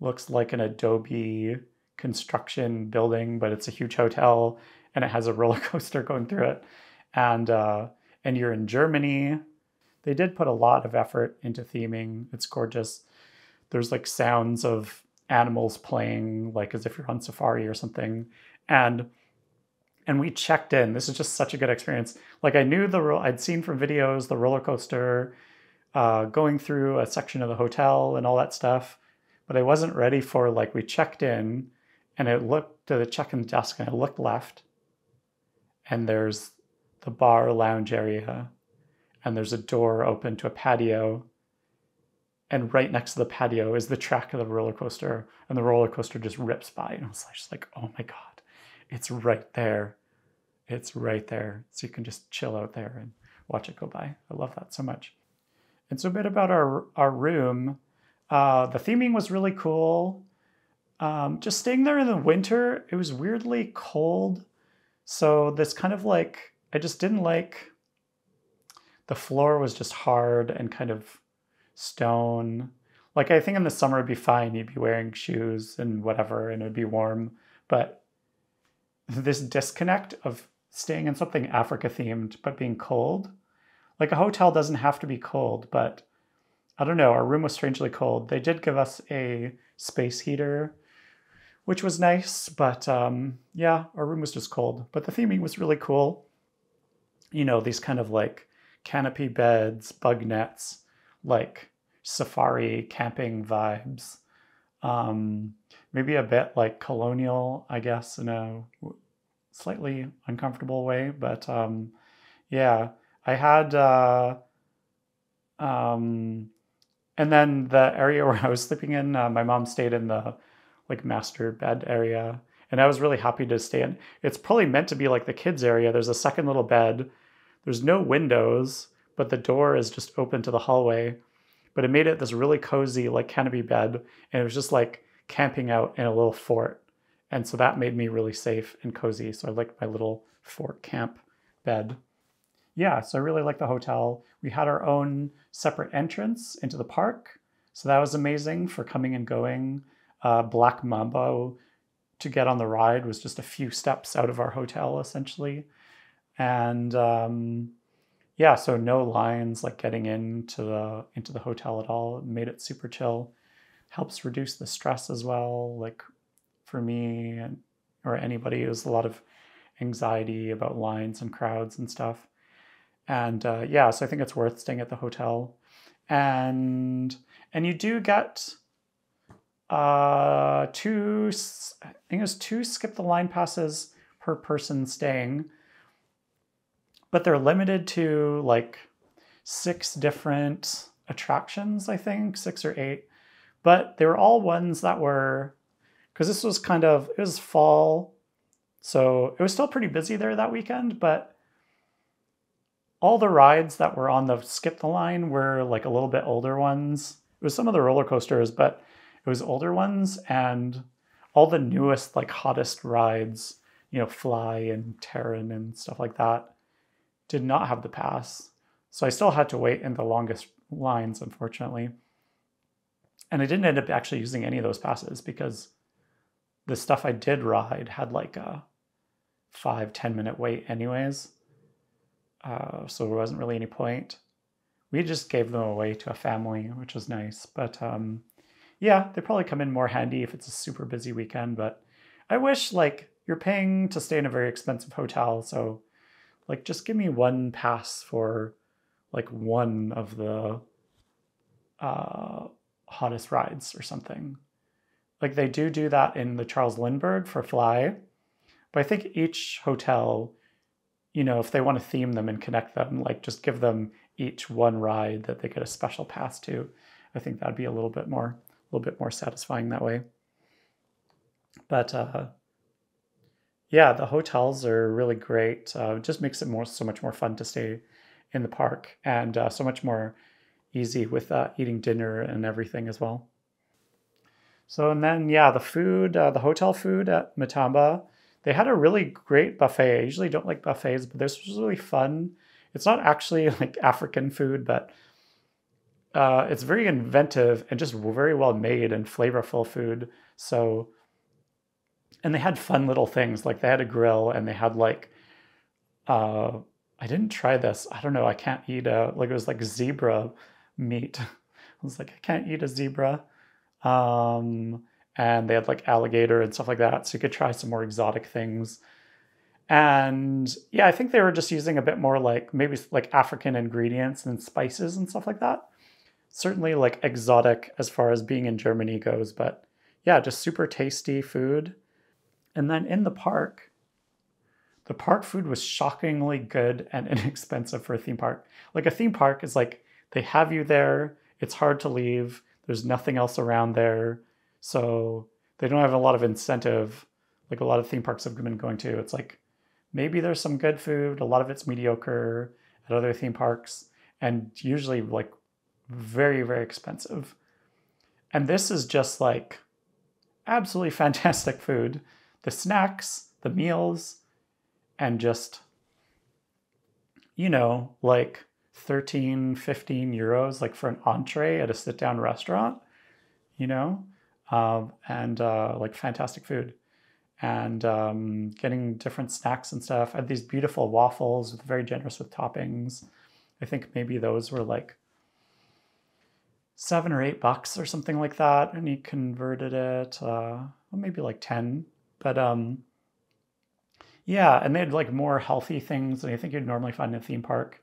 looks like an adobe construction building, but it's a huge hotel and it has a roller coaster going through it. And you're in Germany. They did put a lot of effort into theming. It's gorgeous. There's like sounds of animals playing, like as if you're on safari or something. And we checked in. This is just such a good experience. Like, I knew I'd seen from videos the roller coaster going through a section of the hotel and all that stuff, but I wasn't ready for, like, we checked in and it looked to the check-in desk and I looked left and there's the bar lounge area and there's a door open to a patio, and right next to the patio is the track of the roller coaster, and the roller coaster just rips by, and I was just like, oh my god, it's right there. It's right there. So you can just chill out there and watch it go by. I love that so much. And so a bit about our room. The theming was really cool. Just staying there in the winter, it was weirdly cold. So this kind of like, I just didn't like, the floor was just hard and kind of stone. Like, I think in the summer it'd be fine. You'd be wearing shoes and whatever, and it'd be warm. But this disconnect of staying in something Africa themed but being cold. Like, a hotel doesn't have to be cold, but I don't know, our room was strangely cold. They did give us a space heater, which was nice, but yeah, our room was just cold. But the theming was really cool. You know, these kind of like canopy beds, bug nets, like safari camping vibes. Maybe a bit like colonial, I guess, in a slightly uncomfortable way. But yeah, I had, and then the area where I was sleeping in, my mom stayed in the like master bed area. And I was really happy to stay in. It's probably meant to be like the kids area. There's a second little bed. There's no windows, but the door is just open to the hallway. But it made it this really cozy, like, canopy bed. And it was just like camping out in a little fort. And so that made me really safe and cozy. So I liked my little fort camp bed. Yeah, so I really liked the hotel. We had our own separate entrance into the park. So that was amazing for coming and going. Black Mamba, to get on the ride, was just a few steps out of our hotel, essentially. And yeah, so no lines like getting into the hotel at all. It made it super chill. Helps reduce the stress as well. Like, for me or anybody, it was a lot of anxiety about lines and crowds and stuff. And yeah, so I think it's worth staying at the hotel. And you do get two skip the line passes per person staying, but they're limited to like 6 different attractions, I think, 6 or 8, but they were all ones that were, because this was kind of, it was fall, so it was still pretty busy there that weekend, but all the rides that were on the skip the line were like a little bit older ones. It was some of the roller coasters, but it was older ones, and all the newest, like, hottest rides, you know, Fly and Taron and stuff like that, did not have the pass. So I still had to wait in the longest lines, unfortunately. And I didn't end up actually using any of those passes because the stuff I did ride had like a 5-10 minute wait anyways. So there wasn't really any point. We just gave them away to a family, which was nice. But yeah, they probably come in more handy if it's a super busy weekend. But I wish, like, you're paying to stay in a very expensive hotel. So, like, just give me one pass for, like, one of the hottest rides or something. Like they do that in the Charles Lindbergh for Fly, but I think each hotel, you know, if they want to theme them and connect them, like just give them each one ride that they get a special pass to. I think that'd be a little bit more satisfying that way. But yeah, the hotels are really great. It just makes it so much more fun to stay in the park, and so much more easy with eating dinner and everything as well. So, and then, yeah, the food, the hotel food at Matamba, they had a really great buffet. I usually don't like buffets, but this was really fun. It's not actually like African food, but it's very inventive and just very well made and flavorful food. So, and they had fun little things. Like they had a grill and they had like, I didn't try this. I don't know. I can't eat like it was like zebra meat. I was like, I can't eat a zebra. And they had like alligator and stuff like that. So you could try some more exotic things. And yeah, I think they were just using a bit more like maybe like African ingredients and spices and stuff like that. Certainly like exotic as far as being in Germany goes, but yeah, just super tasty food. And then in the park food was shockingly good and inexpensive for a theme park. Like a theme park is like, they have you there. It's hard to leave. There's nothing else around there. So they don't have a lot of incentive, like a lot of theme parks I've been going to. It's like, maybe there's some good food. A lot of it's mediocre at other theme parks and usually like very, very expensive. And this is just like absolutely fantastic food. The snacks, the meals, and just, you know, like 13, 15 euros, like for an entree at a sit-down restaurant, you know, and like fantastic food and getting different snacks and stuff. I had these beautiful waffles, very generous with toppings. I think maybe those were like $7 or $8 or something like that. And he converted it, maybe like 10, but yeah. And they had like more healthy things than I think you'd normally find in a theme park.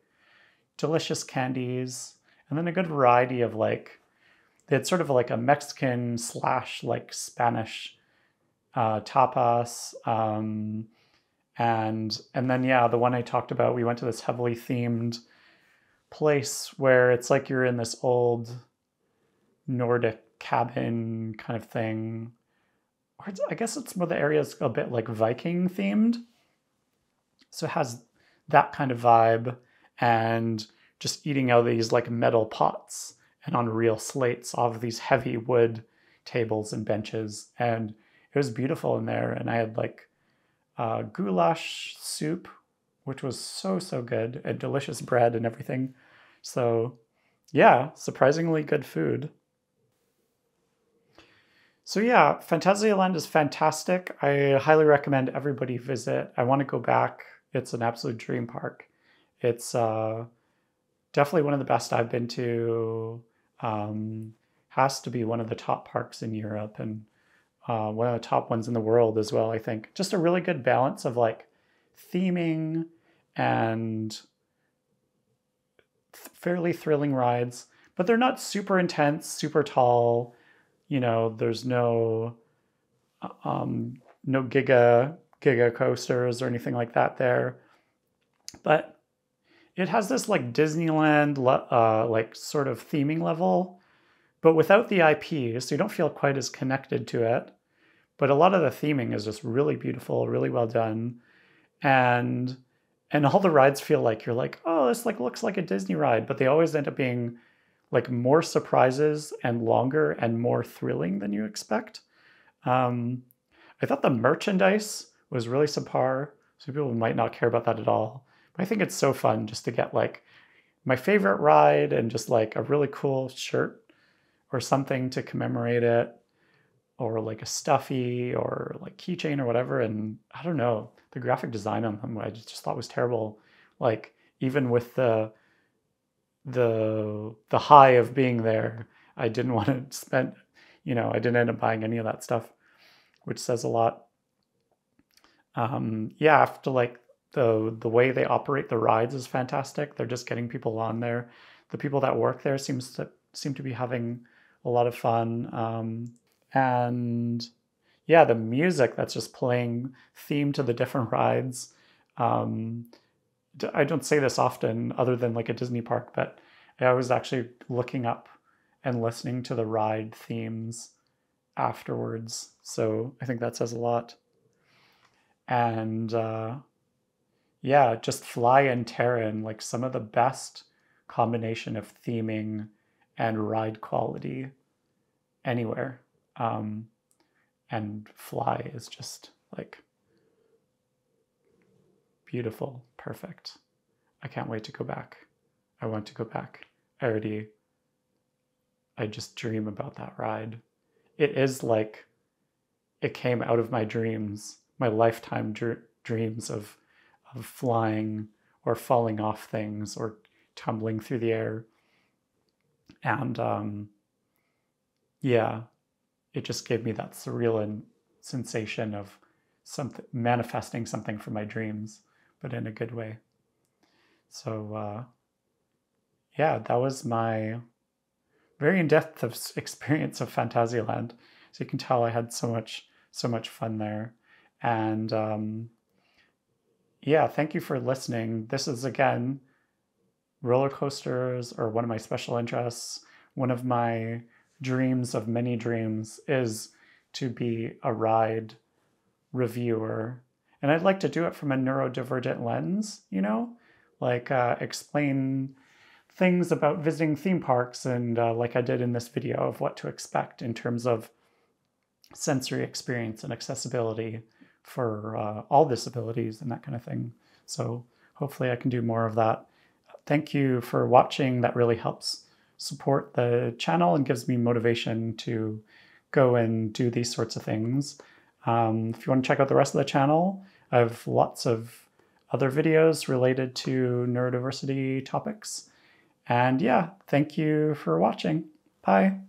Delicious candies, and then a good variety of like, they had sort of like a Mexican / like Spanish tapas. And then, yeah, the one I talked about, we went to this heavily themed place where it's like you're in this old Nordic cabin kind of thing. Or it's, I guess it's more the area's a bit like Viking themed. So it has that kind of vibe. And just eating out of these like metal pots and on real slates off these heavy wood tables and benches. And it was beautiful in there. And I had like goulash soup, which was so, so good, and delicious bread and everything. So yeah, surprisingly good food. So yeah, Phantasialand is fantastic. I highly recommend everybody visit. I want to go back. It's an absolute dream park. It's definitely one of the best I've been to. Has to be one of the top parks in Europe and one of the top ones in the world as well, I think. Just a really good balance of like theming and fairly thrilling rides, but they're not super intense, super tall. You know, there's no no giga coasters or anything like that there, but it has this like Disneyland, like sort of theming level, but without the IP, so you don't feel quite as connected to it. But a lot of the theming is just really beautiful, really well done. And all the rides feel like you're like, oh, this like looks like a Disney ride, but they always end up being like more surprises and longer and more thrilling than you expect. I thought the merchandise was really subpar. So people might not care about that at all. I think it's so fun just to get like my favorite ride and just like a really cool shirt or something to commemorate it, or like a stuffy or like keychain or whatever. And I don't know, the graphic design on them, I just thought was terrible. Like even with the high of being there, I didn't want to spend, you know, I didn't end up buying any of that stuff, which says a lot. Yeah, after like, The way they operate the rides is fantastic. They're just getting people on there. The people that work there seem to be having a lot of fun. And yeah, the music that's just playing theme to the different rides. I don't say this often other than like a Disney park, but I was actually looking up and listening to the ride themes afterwards. So I think that says a lot. And yeah, just Fly and Taron, like some of the best combination of theming and ride quality anywhere. And Fly is just like beautiful, perfect. I can't wait to go back. I want to go back. I just dream about that ride. It is like, it came out of my dreams, my lifetime dreams of flying or falling off things or tumbling through the air. And yeah, it just gave me that surreal sensation of something, manifesting something from my dreams, but in a good way. So yeah, that was my very in-depth experience of Phantasialand. So you can tell I had so much fun there. And yeah, thank you for listening. This is, again, roller coasters are one of my special interests. One of my dreams of many dreams is to be a ride reviewer. And I'd like to do it from a neurodivergent lens, you know, like explain things about visiting theme parks and like I did in this video of what to expect in terms of sensory experience and accessibility for all disabilities and that kind of thing. So hopefully I can do more of that. Thank you for watching. That really helps support the channel and gives me motivation to go and do these sorts of things. If you want to check out the rest of the channel, I have lots of other videos related to neurodiversity topics. And yeah, thank you for watching. Bye.